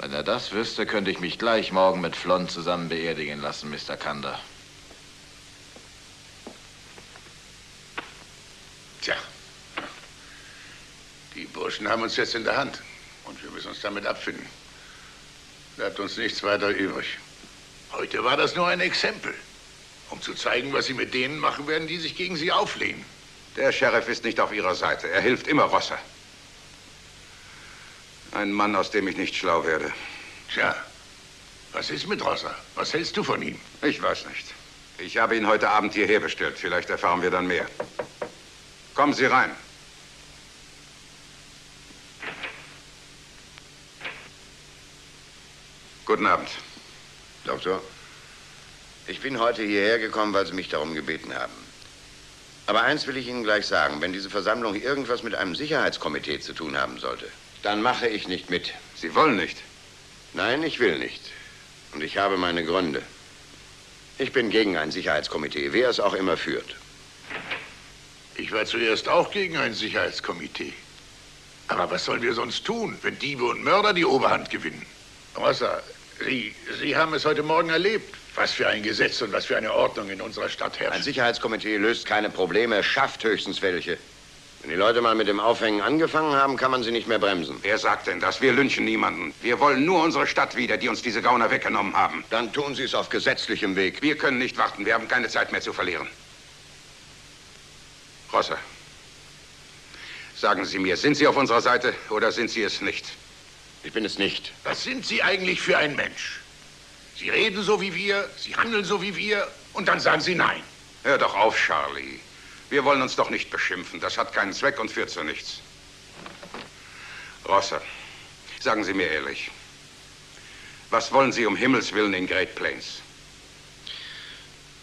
Wenn er das wüsste, könnte ich mich gleich morgen mit Flon zusammen beerdigen lassen, Mister Kander. Tja, die Burschen haben uns jetzt in der Hand und wir müssen uns damit abfinden. Bleibt uns nichts weiter übrig. Heute war das nur ein Exempel, um zu zeigen, was Sie mit denen machen werden, die sich gegen Sie auflehnen. Der Sheriff ist nicht auf Ihrer Seite. Er hilft immer Rosser. Ein Mann, aus dem ich nicht schlau werde. Tja, was ist mit Rosser? Was hältst du von ihm? Ich weiß nicht. Ich habe ihn heute Abend hierher bestellt. Vielleicht erfahren wir dann mehr. Kommen Sie rein. Guten Abend. Doktor, ich bin heute hierher gekommen, weil Sie mich darum gebeten haben. Aber eins will ich Ihnen gleich sagen. Wenn diese Versammlung irgendwas mit einem Sicherheitskomitee zu tun haben sollte... Dann mache ich nicht mit. Sie wollen nicht? Nein, ich will nicht. Und ich habe meine Gründe. Ich bin gegen ein Sicherheitskomitee, wer es auch immer führt. Ich war zuerst auch gegen ein Sicherheitskomitee. Aber was sollen wir sonst tun, wenn Diebe und Mörder die Oberhand gewinnen? Rosser, Sie, Sie haben es heute Morgen erlebt. Was für ein Gesetz und was für eine Ordnung in unserer Stadt herrscht. Ein Sicherheitskomitee löst keine Probleme, schafft höchstens welche. Wenn die Leute mal mit dem Aufhängen angefangen haben, kann man sie nicht mehr bremsen. Wer sagt denn das? Wir lynchen niemanden. Wir wollen nur unsere Stadt wieder, die uns diese Gauner weggenommen haben. Dann tun Sie es auf gesetzlichem Weg. Wir können nicht warten. Wir haben keine Zeit mehr zu verlieren. Rosser, sagen Sie mir, sind Sie auf unserer Seite oder sind Sie es nicht? Ich bin es nicht. Was sind Sie eigentlich für ein Mensch? Sie reden so wie wir, Sie handeln so wie wir und dann sagen Sie nein. Hör doch auf, Charlie. Wir wollen uns doch nicht beschimpfen. Das hat keinen Zweck und führt zu nichts. Rosser, sagen Sie mir ehrlich, was wollen Sie um Himmels Willen in Great Plains?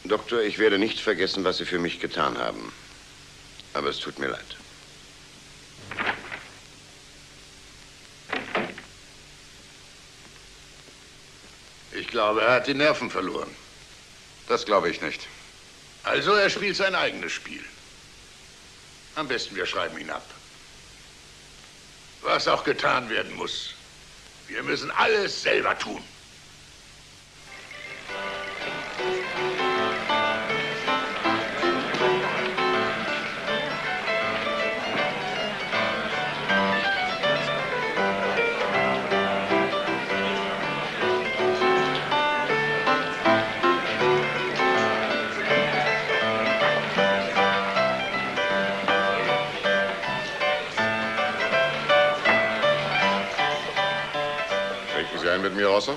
Doktor, ich werde nicht vergessen, was Sie für mich getan haben. Aber es tut mir leid. Ich glaube, er hat die Nerven verloren. Das glaube ich nicht. Also, er spielt sein eigenes Spiel. Am besten, wir schreiben ihn ab. Was auch getan werden muss. Wir müssen alles selber tun. Mit mir, Rosser?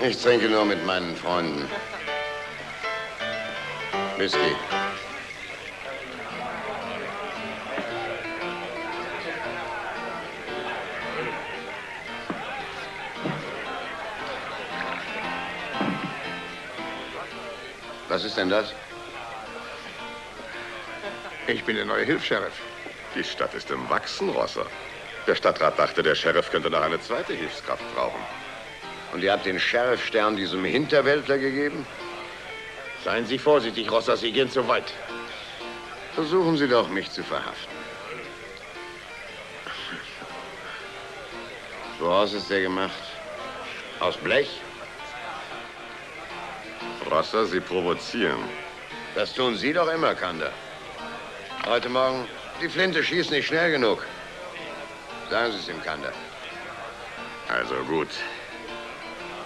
Ich trinke nur mit meinen Freunden. Whisky. Was ist denn das? Ich bin der neue Hilfssheriff. Die Stadt ist im Wachsen, Rosser. Der Stadtrat dachte, der Sheriff könnte noch eine zweite Hilfskraft brauchen. Und ihr habt den Sheriff-Stern diesem Hinterwäldler gegeben? Seien Sie vorsichtig, Rosser, Sie gehen zu weit. Versuchen Sie doch, mich zu verhaften. Woraus ist der gemacht? Aus Blech? Rosser, Sie provozieren. Das tun Sie doch immer, Kander. Heute Morgen, die Flinte schießt nicht schnell genug. Sagen Sie es ihm, Kander. Also gut.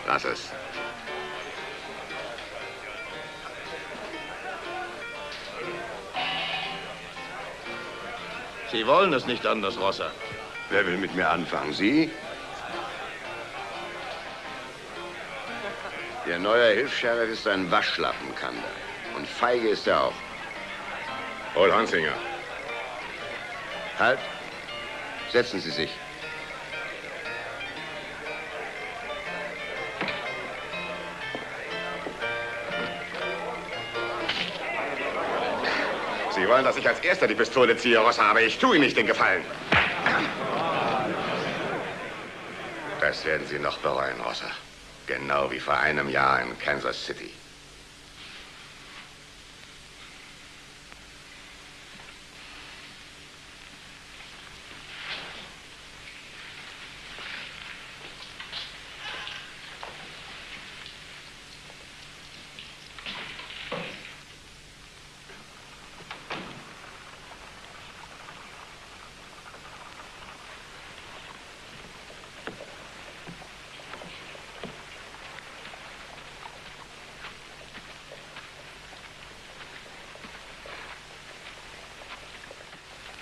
Lass es. Sie wollen es nicht anders, Rosser. Wer will mit mir anfangen? Sie? Der neue Hilfssheriff ist ein Waschlappen, Kander. Und feige ist er auch. Hol Honsinger. Halt. Setzen Sie sich. Sie wollen, dass ich als Erster die Pistole ziehe, Rosser, aber ich tue Ihnen nicht den Gefallen. Das werden Sie noch bereuen, Rosser. Genau wie vor einem Jahr in Kansas City.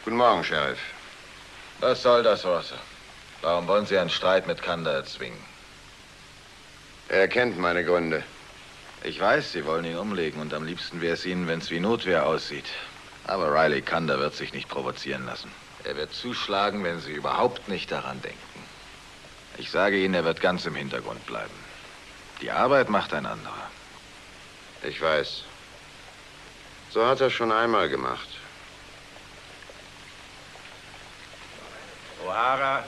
Guten Morgen, Sheriff. Was soll das, Rosser? Warum wollen Sie einen Streit mit Kander erzwingen? Er kennt meine Gründe. Ich weiß, Sie wollen ihn umlegen und am liebsten wäre es Ihnen, wenn es wie Notwehr aussieht. Aber Riley Kander wird sich nicht provozieren lassen. Er wird zuschlagen, wenn Sie überhaupt nicht daran denken. Ich sage Ihnen, er wird ganz im Hintergrund bleiben. Die Arbeit macht ein anderer. Ich weiß. So hat er es schon einmal gemacht. O'Hara,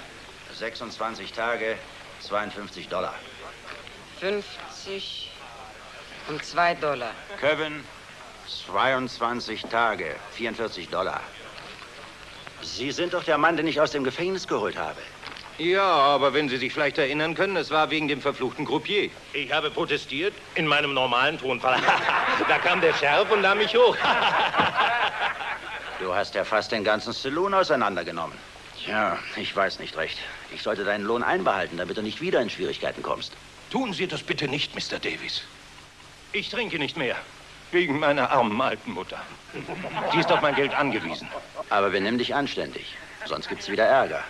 sechsundzwanzig Tage, zweiundfünfzig Dollar. fünfzig und zwei Dollar. Kevin, zweiundzwanzig Tage, vierundvierzig Dollar. Sie sind doch der Mann, den ich aus dem Gefängnis geholt habe. Ja, aber wenn Sie sich vielleicht erinnern können, es war wegen dem verfluchten Croupier. Ich habe protestiert in meinem normalen Tonfall. Da kam der Sheriff und nahm mich hoch. Du hast ja fast den ganzen Saloon auseinandergenommen. Tja, ich weiß nicht recht. Ich sollte deinen Lohn einbehalten, damit du nicht wieder in Schwierigkeiten kommst. Tun Sie das bitte nicht, Mister Davis. Ich trinke nicht mehr. Wegen meiner armen alten Mutter. Die ist auf mein Geld angewiesen. Aber benimm dich anständig, sonst gibt's wieder Ärger.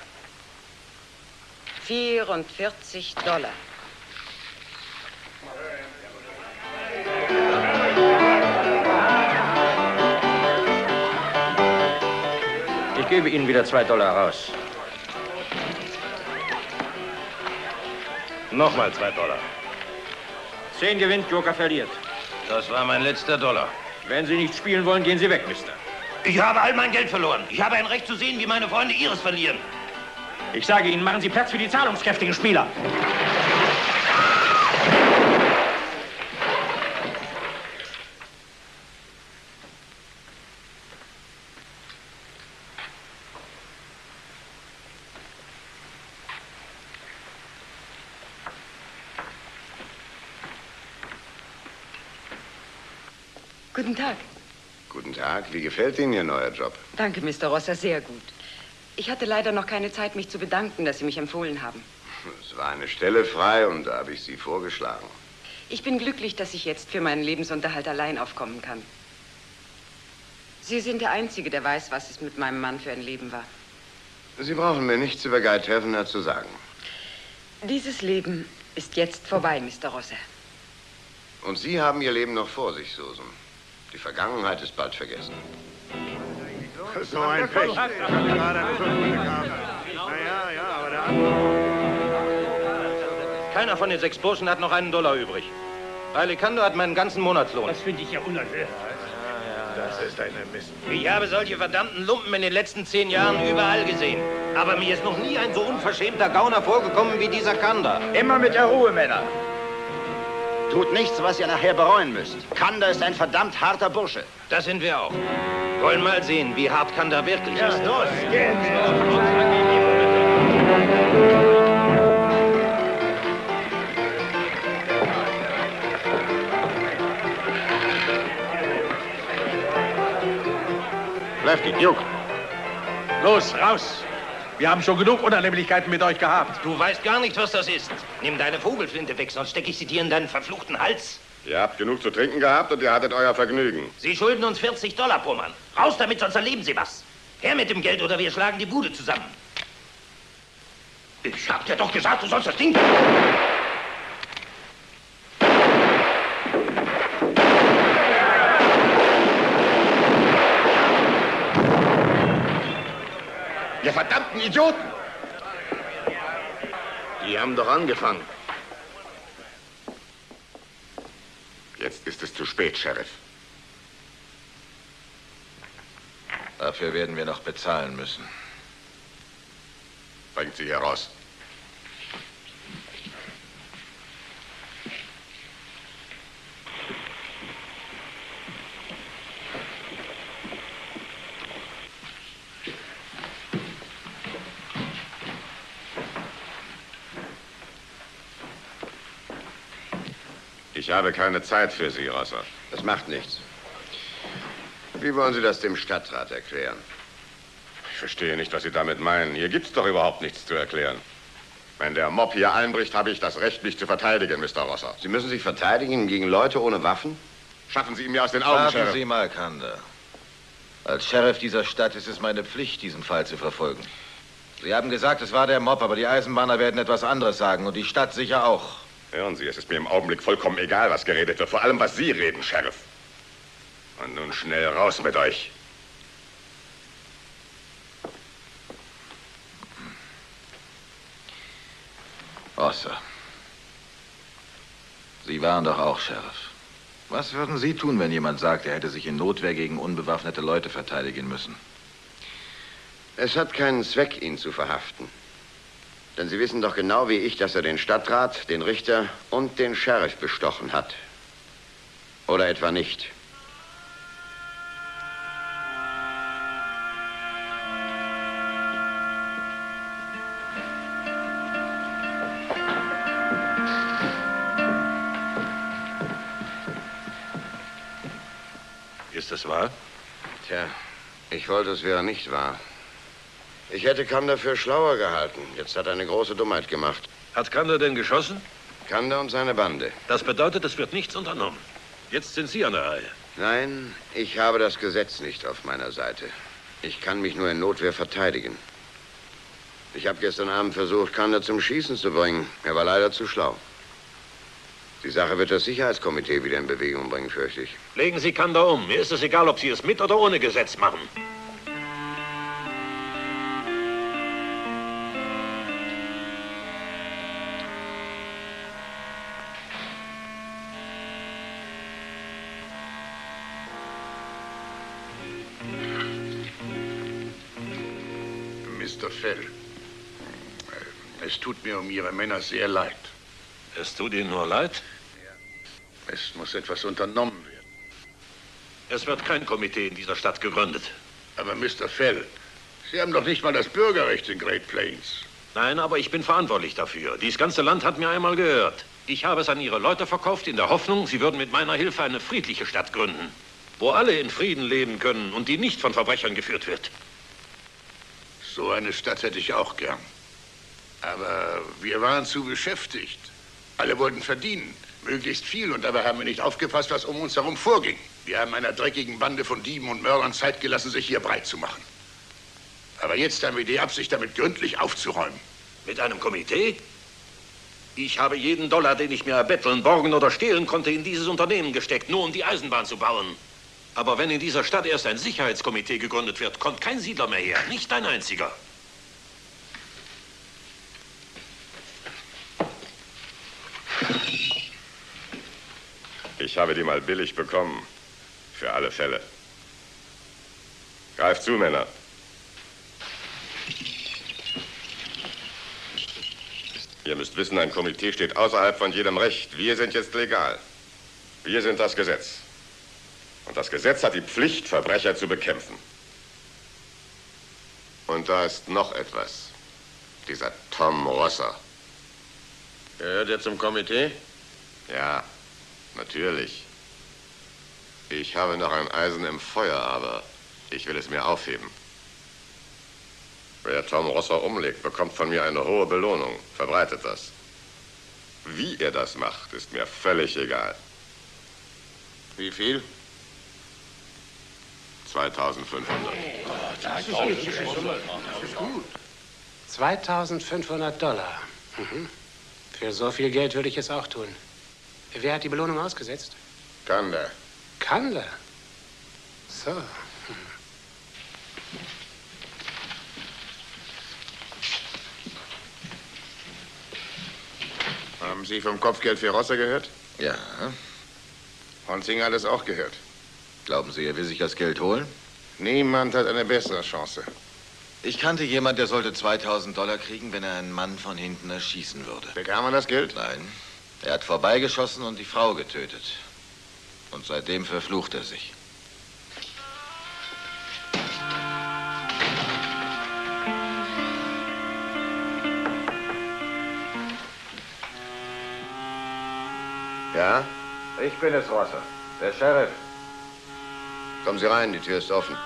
vierundvierzig Dollar. Ich gebe Ihnen wieder zwei Dollar raus. Nochmal zwei Dollar. Zehn gewinnt, Joker verliert. Das war mein letzter Dollar. Wenn Sie nicht spielen wollen, gehen Sie weg, Mister. Ich habe all mein Geld verloren. Ich habe ein Recht zu sehen, wie meine Freunde ihres verlieren. Ich sage Ihnen, machen Sie Platz für die zahlungskräftigen Spieler. Guten Tag. Guten Tag. Wie gefällt Ihnen Ihr neuer Job? Danke, Mister Rosser, sehr gut. Ich hatte leider noch keine Zeit, mich zu bedanken, dass Sie mich empfohlen haben. Es war eine Stelle frei und da habe ich Sie vorgeschlagen. Ich bin glücklich, dass ich jetzt für meinen Lebensunterhalt allein aufkommen kann. Sie sind der Einzige, der weiß, was es mit meinem Mann für ein Leben war. Sie brauchen mir nichts über Guy Tavenner zu sagen. Dieses Leben ist jetzt vorbei, Mister Rosser. Und Sie haben Ihr Leben noch vor sich, Susan. Die Vergangenheit ist bald vergessen. So ein Pech. Ja, ja, ja, aber der andere. Keiner von den sechs Burschen hat noch einen Dollar übrig. Riley Kander hat meinen ganzen Monatslohn. Das finde ich ja unerhört. Das ist eine Mist. Ich habe solche verdammten Lumpen in den letzten zehn Jahren überall gesehen. Aber mir ist noch nie ein so unverschämter Gauner vorgekommen wie dieser Kander. Immer mit der Ruhe, Männer. Tut nichts, was ihr nachher bereuen müsst. Kander ist ein verdammt harter Bursche. Das sind wir auch. Wollen mal sehen, wie hart Kander wirklich ja, ist. Los, geht's! Bleibt die Duke. Los, raus! Wir haben schon genug Unannehmlichkeiten mit euch gehabt. Du weißt gar nicht, was das ist. Nimm deine Vogelflinte weg, sonst stecke ich sie dir in deinen verfluchten Hals. Ihr habt genug zu trinken gehabt und ihr hattet euer Vergnügen. Sie schulden uns vierzig Dollar, Pullmann. Raus damit, sonst erleben Sie was. Her mit dem Geld oder wir schlagen die Bude zusammen. Ich hab dir doch gesagt, du sollst das Ding... Ihr verdammten Idioten! Die haben doch angefangen. Jetzt ist es zu spät, Sheriff. Dafür werden wir noch bezahlen müssen. Bringt sie hier raus. Ich habe keine Zeit für Sie, Rosser. Das macht nichts. Wie wollen Sie das dem Stadtrat erklären? Ich verstehe nicht, was Sie damit meinen. Hier gibt's doch überhaupt nichts zu erklären. Wenn der Mob hier einbricht, habe ich das Recht, mich zu verteidigen, Mister Rosser. Sie müssen sich verteidigen gegen Leute ohne Waffen? Schaffen Sie ihn mir aus den Augen, Sheriff. Warten Sie mal, Kander. Als Sheriff dieser Stadt ist es meine Pflicht, diesen Fall zu verfolgen. Sie haben gesagt, es war der Mob, aber die Eisenbahner werden etwas anderes sagen und die Stadt sicher auch. Hören Sie, es ist mir im Augenblick vollkommen egal, was geredet wird. Vor allem, was Sie reden, Sheriff. Und nun schnell raus mit euch. Rosser. Sie waren doch auch Sheriff. Was würden Sie tun, wenn jemand sagt, er hätte sich in Notwehr gegen unbewaffnete Leute verteidigen müssen? Es hat keinen Zweck, ihn zu verhaften. Denn Sie wissen doch genau wie ich, dass er den Stadtrat, den Richter und den Sheriff bestochen hat. Oder etwa nicht. Ist das wahr? Tja, ich wollte, es wäre nicht wahr. Ich hätte Kander für schlauer gehalten. Jetzt hat er eine große Dummheit gemacht. Hat Kander denn geschossen? Kander und seine Bande. Das bedeutet, es wird nichts unternommen. Jetzt sind Sie an der Reihe. Nein, ich habe das Gesetz nicht auf meiner Seite. Ich kann mich nur in Notwehr verteidigen. Ich habe gestern Abend versucht, Kander zum Schießen zu bringen. Er war leider zu schlau. Die Sache wird das Sicherheitskomitee wieder in Bewegung bringen, fürchte ich. Legen Sie Kander um. Mir ist es egal, ob Sie es mit oder ohne Gesetz machen. Mister Fell, es tut mir um Ihre Männer sehr leid. Es tut Ihnen nur leid? Ja. Es muss etwas unternommen werden. Es wird kein Komitee in dieser Stadt gegründet. Aber Mister Fell, Sie haben doch nicht mal das Bürgerrecht in Great Plains. Nein, aber ich bin verantwortlich dafür. Dieses ganze Land hat mir einmal gehört. Ich habe es an Ihre Leute verkauft in der Hoffnung, Sie würden mit meiner Hilfe eine friedliche Stadt gründen, wo alle in Frieden leben können und die nicht von Verbrechern geführt wird. So eine Stadt hätte ich auch gern. Aber wir waren zu beschäftigt. Alle wollten verdienen, möglichst viel, und dabei haben wir nicht aufgepasst, was um uns herum vorging. Wir haben einer dreckigen Bande von Dieben und Mördern Zeit gelassen, sich hier breit zu machen. Aber jetzt haben wir die Absicht, damit gründlich aufzuräumen. Mit einem Komitee? Ich habe jeden Dollar, den ich mir erbetteln, borgen oder stehlen konnte, in dieses Unternehmen gesteckt, nur um die Eisenbahn zu bauen. Aber wenn in dieser Stadt erst ein Sicherheitskomitee gegründet wird, kommt kein Siedler mehr her, nicht ein einziger. Ich habe die mal billig bekommen. Für alle Fälle. Greift zu, Männer. Ihr müsst wissen, ein Komitee steht außerhalb von jedem Recht. Wir sind jetzt legal. Wir sind das Gesetz. Und das Gesetz hat die Pflicht, Verbrecher zu bekämpfen. Und da ist noch etwas. Dieser Tom Rosser. Gehört er zum Komitee? Ja. Natürlich. Ich habe noch ein Eisen im Feuer, aber ich will es mir aufheben. Wer Tom Rosser umlegt, bekommt von mir eine hohe Belohnung. Verbreitet das. Wie er das macht, ist mir völlig egal. Wie viel? zweitausendfünfhundert. Oh, das ist gut. zweitausendfünfhundert Dollar. Mhm. Für so viel Geld würde ich es auch tun. Wer hat die Belohnung ausgesetzt? Kander. Kander? So. Hm. Haben Sie vom Kopfgeld für Rosser gehört? Ja. Honsinger hat es auch gehört. Glauben Sie, er will sich das Geld holen? Niemand hat eine bessere Chance. Ich kannte jemanden, der sollte zweitausend Dollar kriegen, wenn er einen Mann von hinten erschießen würde. Bekam er das Geld? Nein. Er hat vorbeigeschossen und die Frau getötet. Und seitdem verflucht er sich. Ja? Ich bin es, Rosser. Der Sheriff. Kommen Sie rein, die Tür ist offen.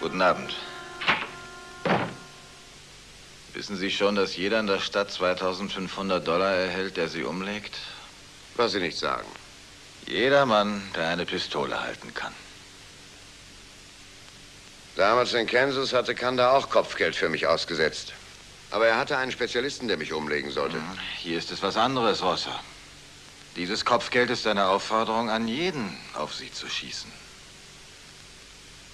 Guten Abend. Wissen Sie schon, dass jeder in der Stadt zweitausendfünfhundert Dollar erhält, der Sie umlegt? Was Sie nicht sagen. Jeder Mann, der eine Pistole halten kann. Damals in Kansas hatte Kander auch Kopfgeld für mich ausgesetzt. Aber er hatte einen Spezialisten, der mich umlegen sollte. Hm, hier ist es was anderes, Rosser. Dieses Kopfgeld ist eine Aufforderung an jeden, auf Sie zu schießen.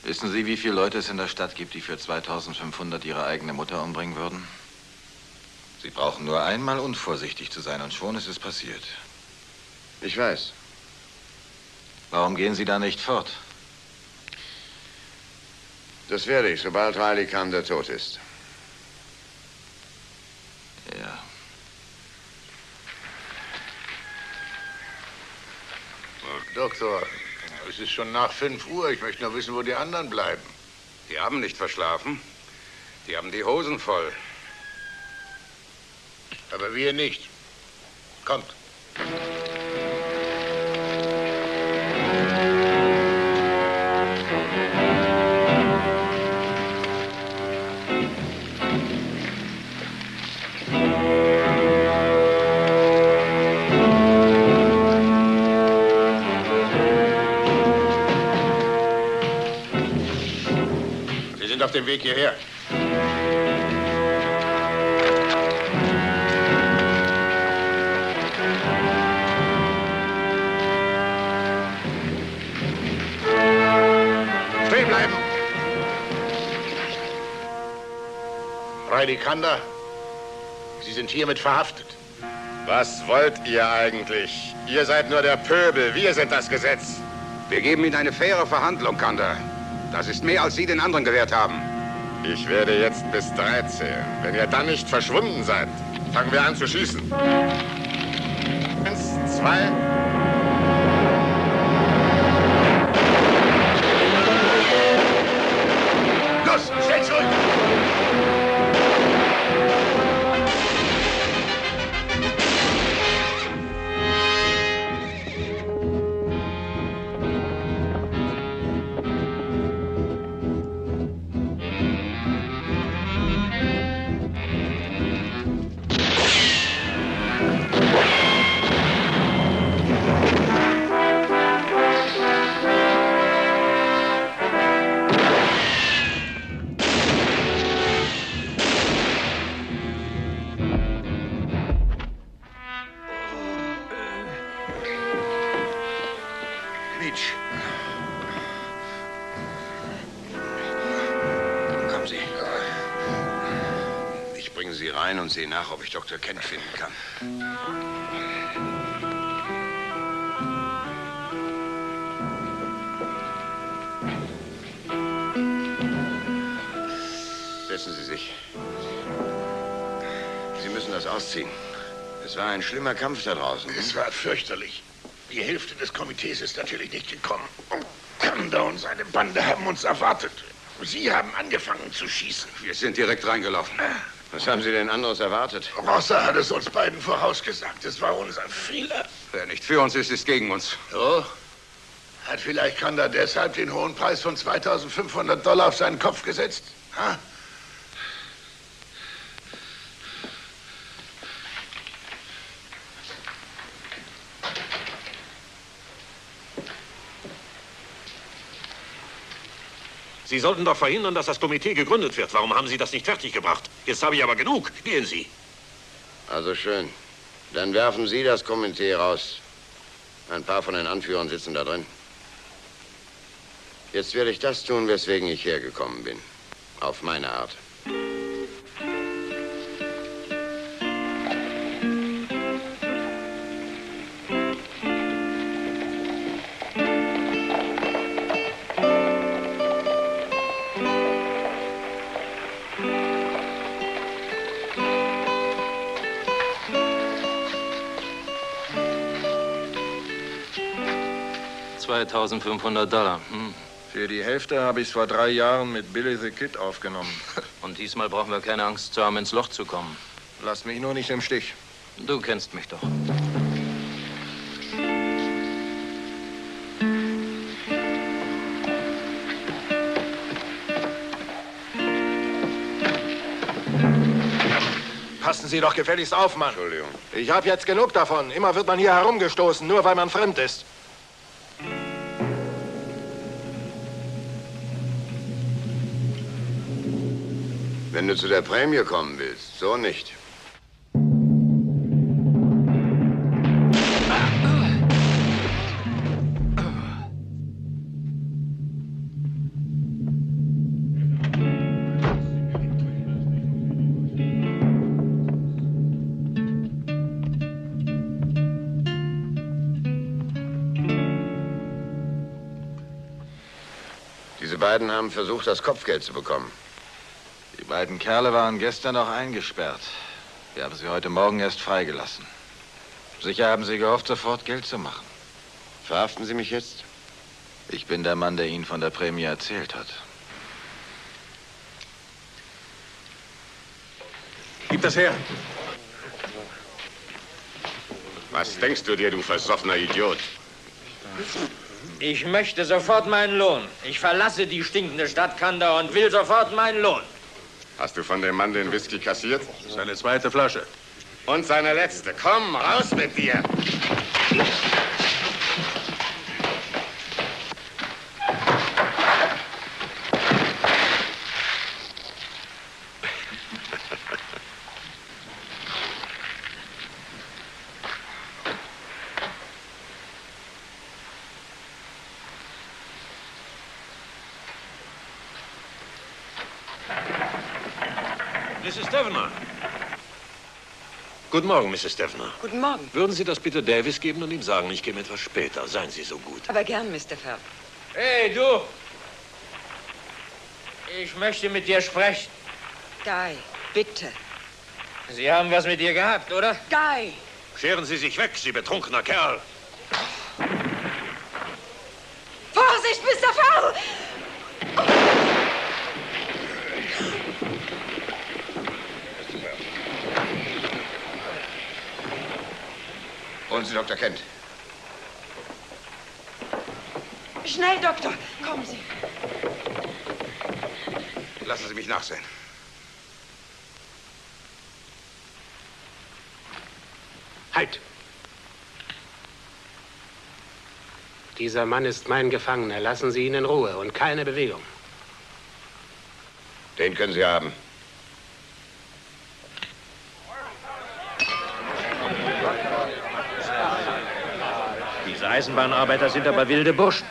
Wissen Sie, wie viele Leute es in der Stadt gibt, die für zweitausendfünfhundert ihre eigene Mutter umbringen würden? Sie brauchen nur einmal unvorsichtig zu sein und schon ist es passiert. Ich weiß. Warum gehen Sie da nicht fort? Das werde ich, sobald Riley Kander tot ist. Ja. Doktor... Es ist schon nach fünf Uhr. Ich möchte nur wissen, wo die anderen bleiben. Die haben nicht verschlafen. Die haben die Hosen voll. Aber wir nicht. Kommt. den Weg hierher. Stehen bleiben! Riley Kander, Sie sind hiermit verhaftet. Was wollt ihr eigentlich? Ihr seid nur der Pöbel, wir sind das Gesetz. Wir geben Ihnen eine faire Verhandlung, Kander. Das ist mehr, als Sie den anderen gewährt haben. Ich werde jetzt bis drei zählen. Wenn ihr dann nicht verschwunden seid, fangen wir an zu schießen. Eins, zwei... Los, stellt zurück! Ich sehe nach, ob ich Doktor Kent finden kann. Setzen Sie sich. Sie müssen das ausziehen. Es war ein schlimmer Kampf da draußen. Es war fürchterlich. Die Hälfte des Komitees ist natürlich nicht gekommen. Kander und seine Bande haben uns erwartet. Sie haben angefangen zu schießen. Wir sind direkt reingelaufen. Was haben Sie denn anderes erwartet? Rosser hat es uns beiden vorausgesagt. Es war unser Fehler. Wer nicht für uns ist, ist gegen uns. So? Hat vielleicht Kander deshalb den hohen Preis von zweitausendfünfhundert Dollar auf seinen Kopf gesetzt? Ha? Sie sollten doch verhindern, dass das Komitee gegründet wird. Warum haben Sie das nicht fertiggebracht? Jetzt habe ich aber genug. Gehen Sie. Also schön. Dann werfen Sie das Komitee raus. Ein paar von den Anführern sitzen da drin. Jetzt werde ich das tun, weswegen ich hergekommen bin. Auf meine Art. zweitausendfünfhundert Dollar. Hm. Für die Hälfte habe ich es vor drei Jahren mit Billy the Kid aufgenommen. Und diesmal brauchen wir keine Angst zu haben, ins Loch zu kommen. Lass mich nur nicht im Stich. Du kennst mich doch. Passen Sie doch gefälligst auf, Mann. Entschuldigung. Ich habe jetzt genug davon. Immer wird man hier herumgestoßen, nur weil man fremd ist. Wenn du zu der Prämie kommen willst, so nicht. Diese beiden haben versucht, das Kopfgeld zu bekommen. Die beiden Kerle waren gestern noch eingesperrt. Wir haben sie heute Morgen erst freigelassen. Sicher haben sie gehofft, sofort Geld zu machen. Verhaften Sie mich jetzt? Ich bin der Mann, der Ihnen von der Prämie erzählt hat. Gib das her! Was denkst du dir, du versoffener Idiot? Ich möchte sofort meinen Lohn. Ich verlasse die stinkende Stadt Kander und will sofort meinen Lohn. Hast du von dem Mann den Whisky kassiert? Seine zweite Flasche. Und seine letzte. Komm, raus mit dir! Misses Stevner. Guten Morgen, Misses Stevner. Guten Morgen. Würden Sie das bitte Davis geben und ihm sagen, ich käme etwas später. Seien Sie so gut. Aber gern, Mister Fair. Hey, du! Ich möchte mit dir sprechen. Guy, bitte. Sie haben was mit dir gehabt, oder? Guy! Scheren Sie sich weg, Sie betrunkener Kerl! Vorsicht, Mister Fair! Holen Sie Doktor Kent. Schnell, Doktor. Kommen Sie. Lassen Sie mich nachsehen. Halt! Dieser Mann ist mein Gefangener. Lassen Sie ihn in Ruhe und keine Bewegung. Den können Sie haben. Diese Eisenbahnarbeiter sind aber wilde Burschen.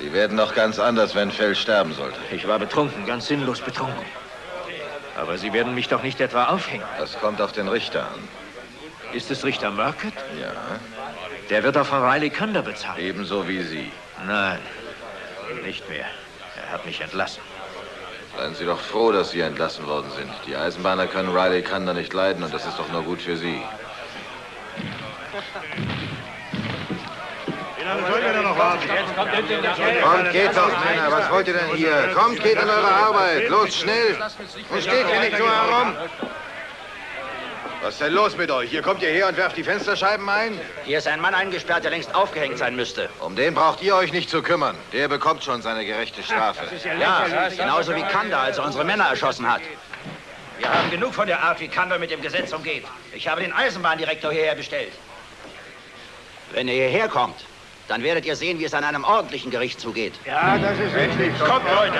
Die werden doch ganz anders, wenn Fell sterben sollte. Ich war betrunken, ganz sinnlos betrunken. Aber Sie werden mich doch nicht etwa aufhängen. Das kommt auf den Richter an. Ist es Richter Murcutt? Ja. Der wird auch von Riley Kander bezahlt. Ebenso wie Sie. Nein, nicht mehr. Er hat mich entlassen. Seien Sie doch froh, dass Sie entlassen worden sind. Die Eisenbahner können Riley Kander nicht leiden und das ist doch nur gut für Sie. Kommt, geht doch, Männer. Was wollt ihr denn hier? Kommt, geht an eure Arbeit. Los, schnell. Und steht hier nicht so herum. Was ist denn los mit euch? Hier kommt ihr her und werft die Fensterscheiben ein? Hier ist ein Mann eingesperrt, der längst aufgehängt sein müsste. Um den braucht ihr euch nicht zu kümmern. Der bekommt schon seine gerechte Strafe. Ja, genauso wie Kander, als er unsere Männer erschossen hat. Wir haben genug von der Art, wie Kander mit dem Gesetz umgeht. Ich habe den Eisenbahndirektor hierher bestellt. Wenn ihr hierher kommt, dann werdet ihr sehen, wie es an einem ordentlichen Gericht zugeht. Ja, das ist richtig. Kommt, Leute!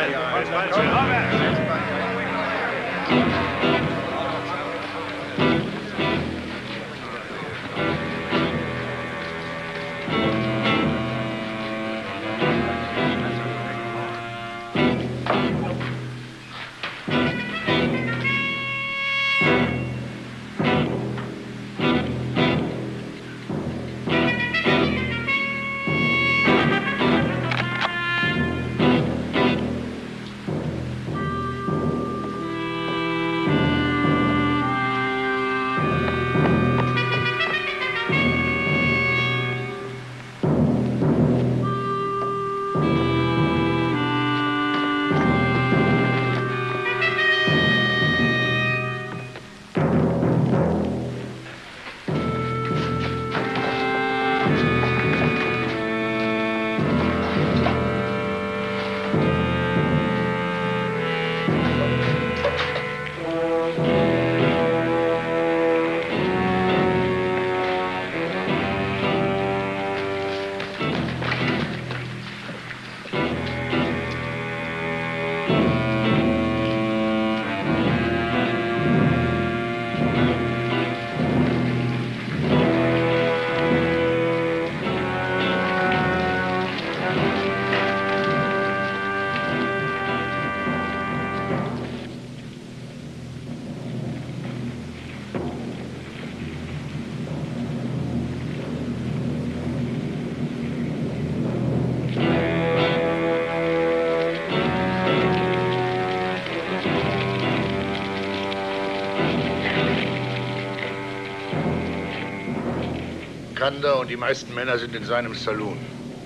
Und die meisten Männer sind in seinem Saloon.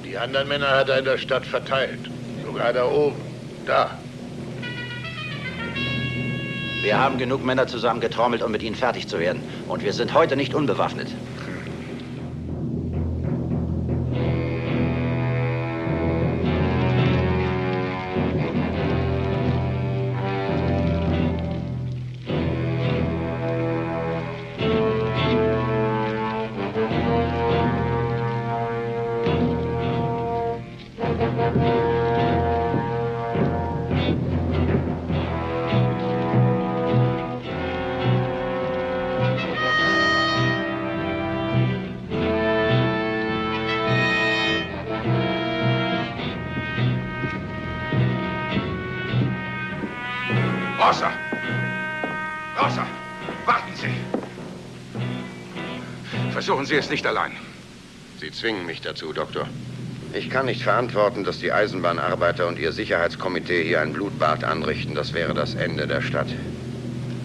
Die anderen Männer hat er in der Stadt verteilt. Sogar da oben. Da. Wir haben genug Männer zusammen getrommelt, um mit ihnen fertig zu werden. Und wir sind heute nicht unbewaffnet. Versuchen Sie es nicht allein. Sie zwingen mich dazu, Doktor. Ich kann nicht verantworten, dass die Eisenbahnarbeiter und ihr Sicherheitskomitee hier ein Blutbad anrichten. Das wäre das Ende der Stadt.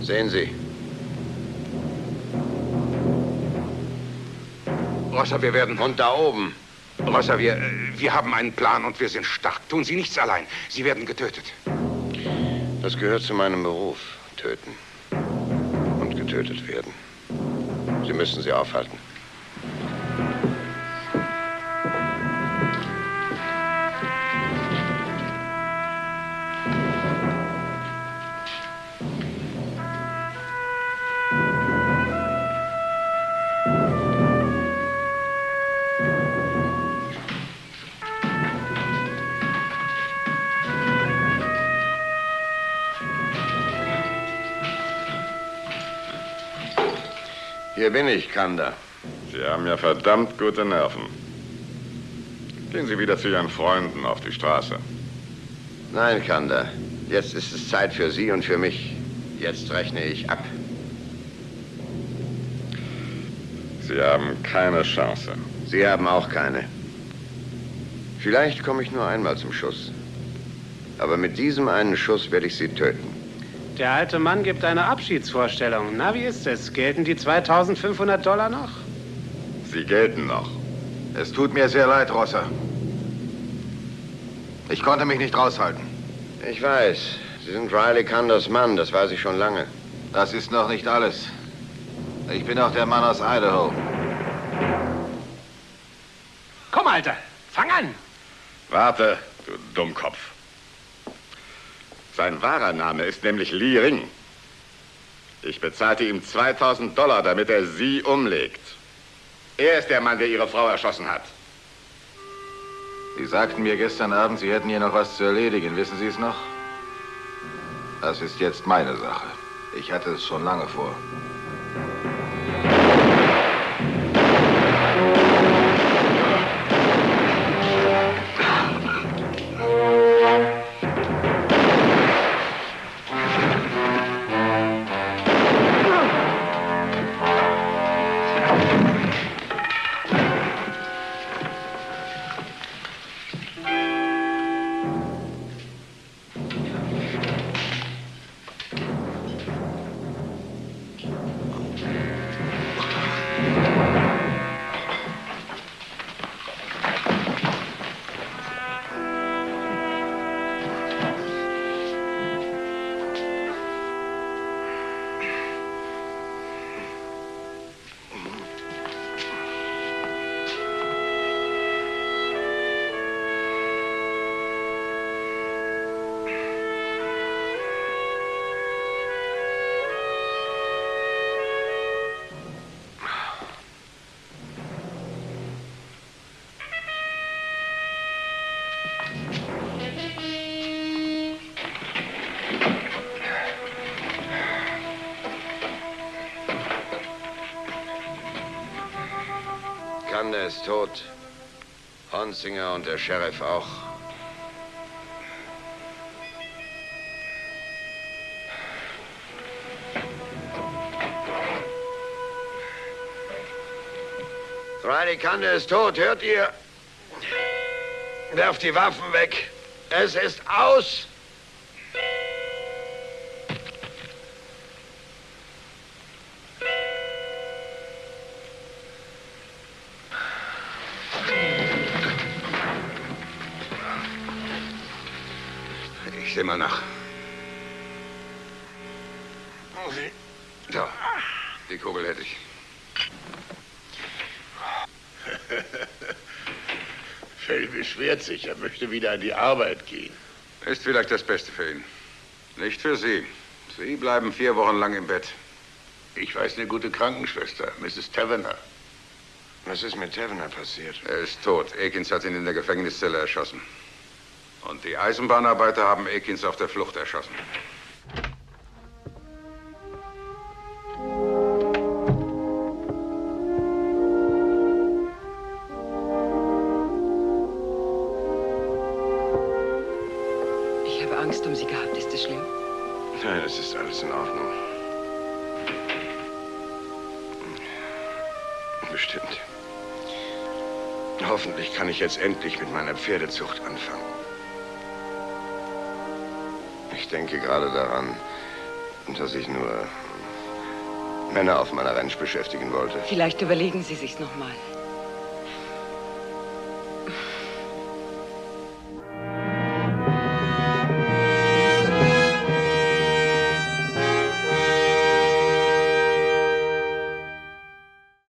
Sehen Sie. Rosser, wir werden... Und da oben. Rosser, wir, wir haben einen Plan und wir sind stark. Tun Sie nichts allein. Sie werden getötet. Das gehört zu meinem Beruf. Töten. Und getötet werden. Sie müssen sie aufhalten. Hier bin ich, Kander. Sie haben ja verdammt gute Nerven. Gehen Sie wieder zu Ihren Freunden auf die Straße. Nein, Kander. Jetzt ist es Zeit für Sie und für mich. Jetzt rechne ich ab. Sie haben keine Chance. Sie haben auch keine. Vielleicht komme ich nur einmal zum Schuss. Aber mit diesem einen Schuss werde ich Sie töten. Der alte Mann gibt eine Abschiedsvorstellung. Na, wie ist es? Gelten die zweitausendfünfhundert Dollar noch? Sie gelten noch. Es tut mir sehr leid, Rosser. Ich konnte mich nicht raushalten. Ich weiß. Sie sind Riley Kanders Mann, das weiß ich schon lange. Das ist noch nicht alles. Ich bin auch der Mann aus Idaho. Komm, Alter, fang an! Warte, du Dummkopf. Sein wahrer Name ist nämlich Lee Ring. Ich bezahlte ihm zweitausend Dollar, damit er sie umlegt. Er ist der Mann, der ihre Frau erschossen hat. Sie sagten mir gestern Abend, Sie hätten hier noch was zu erledigen. Wissen Sie es noch? Das ist jetzt meine Sache. Ich hatte es schon lange vor. Kander ist tot. Honsinger und der Sheriff auch. Riley Kander ist tot, hört ihr? Werft die Waffen weg. Es ist aus. Seh mal nach. Da, die Kugel hätte ich. Fell beschwert sich, er möchte wieder an die Arbeit gehen. Ist vielleicht das Beste für ihn. Nicht für Sie. Sie bleiben vier Wochen lang im Bett. Ich weiß eine gute Krankenschwester, Misses Tavenner. Was ist mit Tavenner passiert? Er ist tot. Akins hat ihn in der Gefängniszelle erschossen. Und die Eisenbahnarbeiter haben Akins auf der Flucht erschossen. Ich habe Angst um Sie gehabt. Ist das schlimm? Nein, es ist alles in Ordnung. bestimmt. Hoffentlich kann ich jetzt endlich mit meiner Pferdezucht anfangen. Ich denke gerade daran, dass ich nur Männer auf meiner Ranch beschäftigen wollte. Vielleicht überlegen Sie sich's nochmal.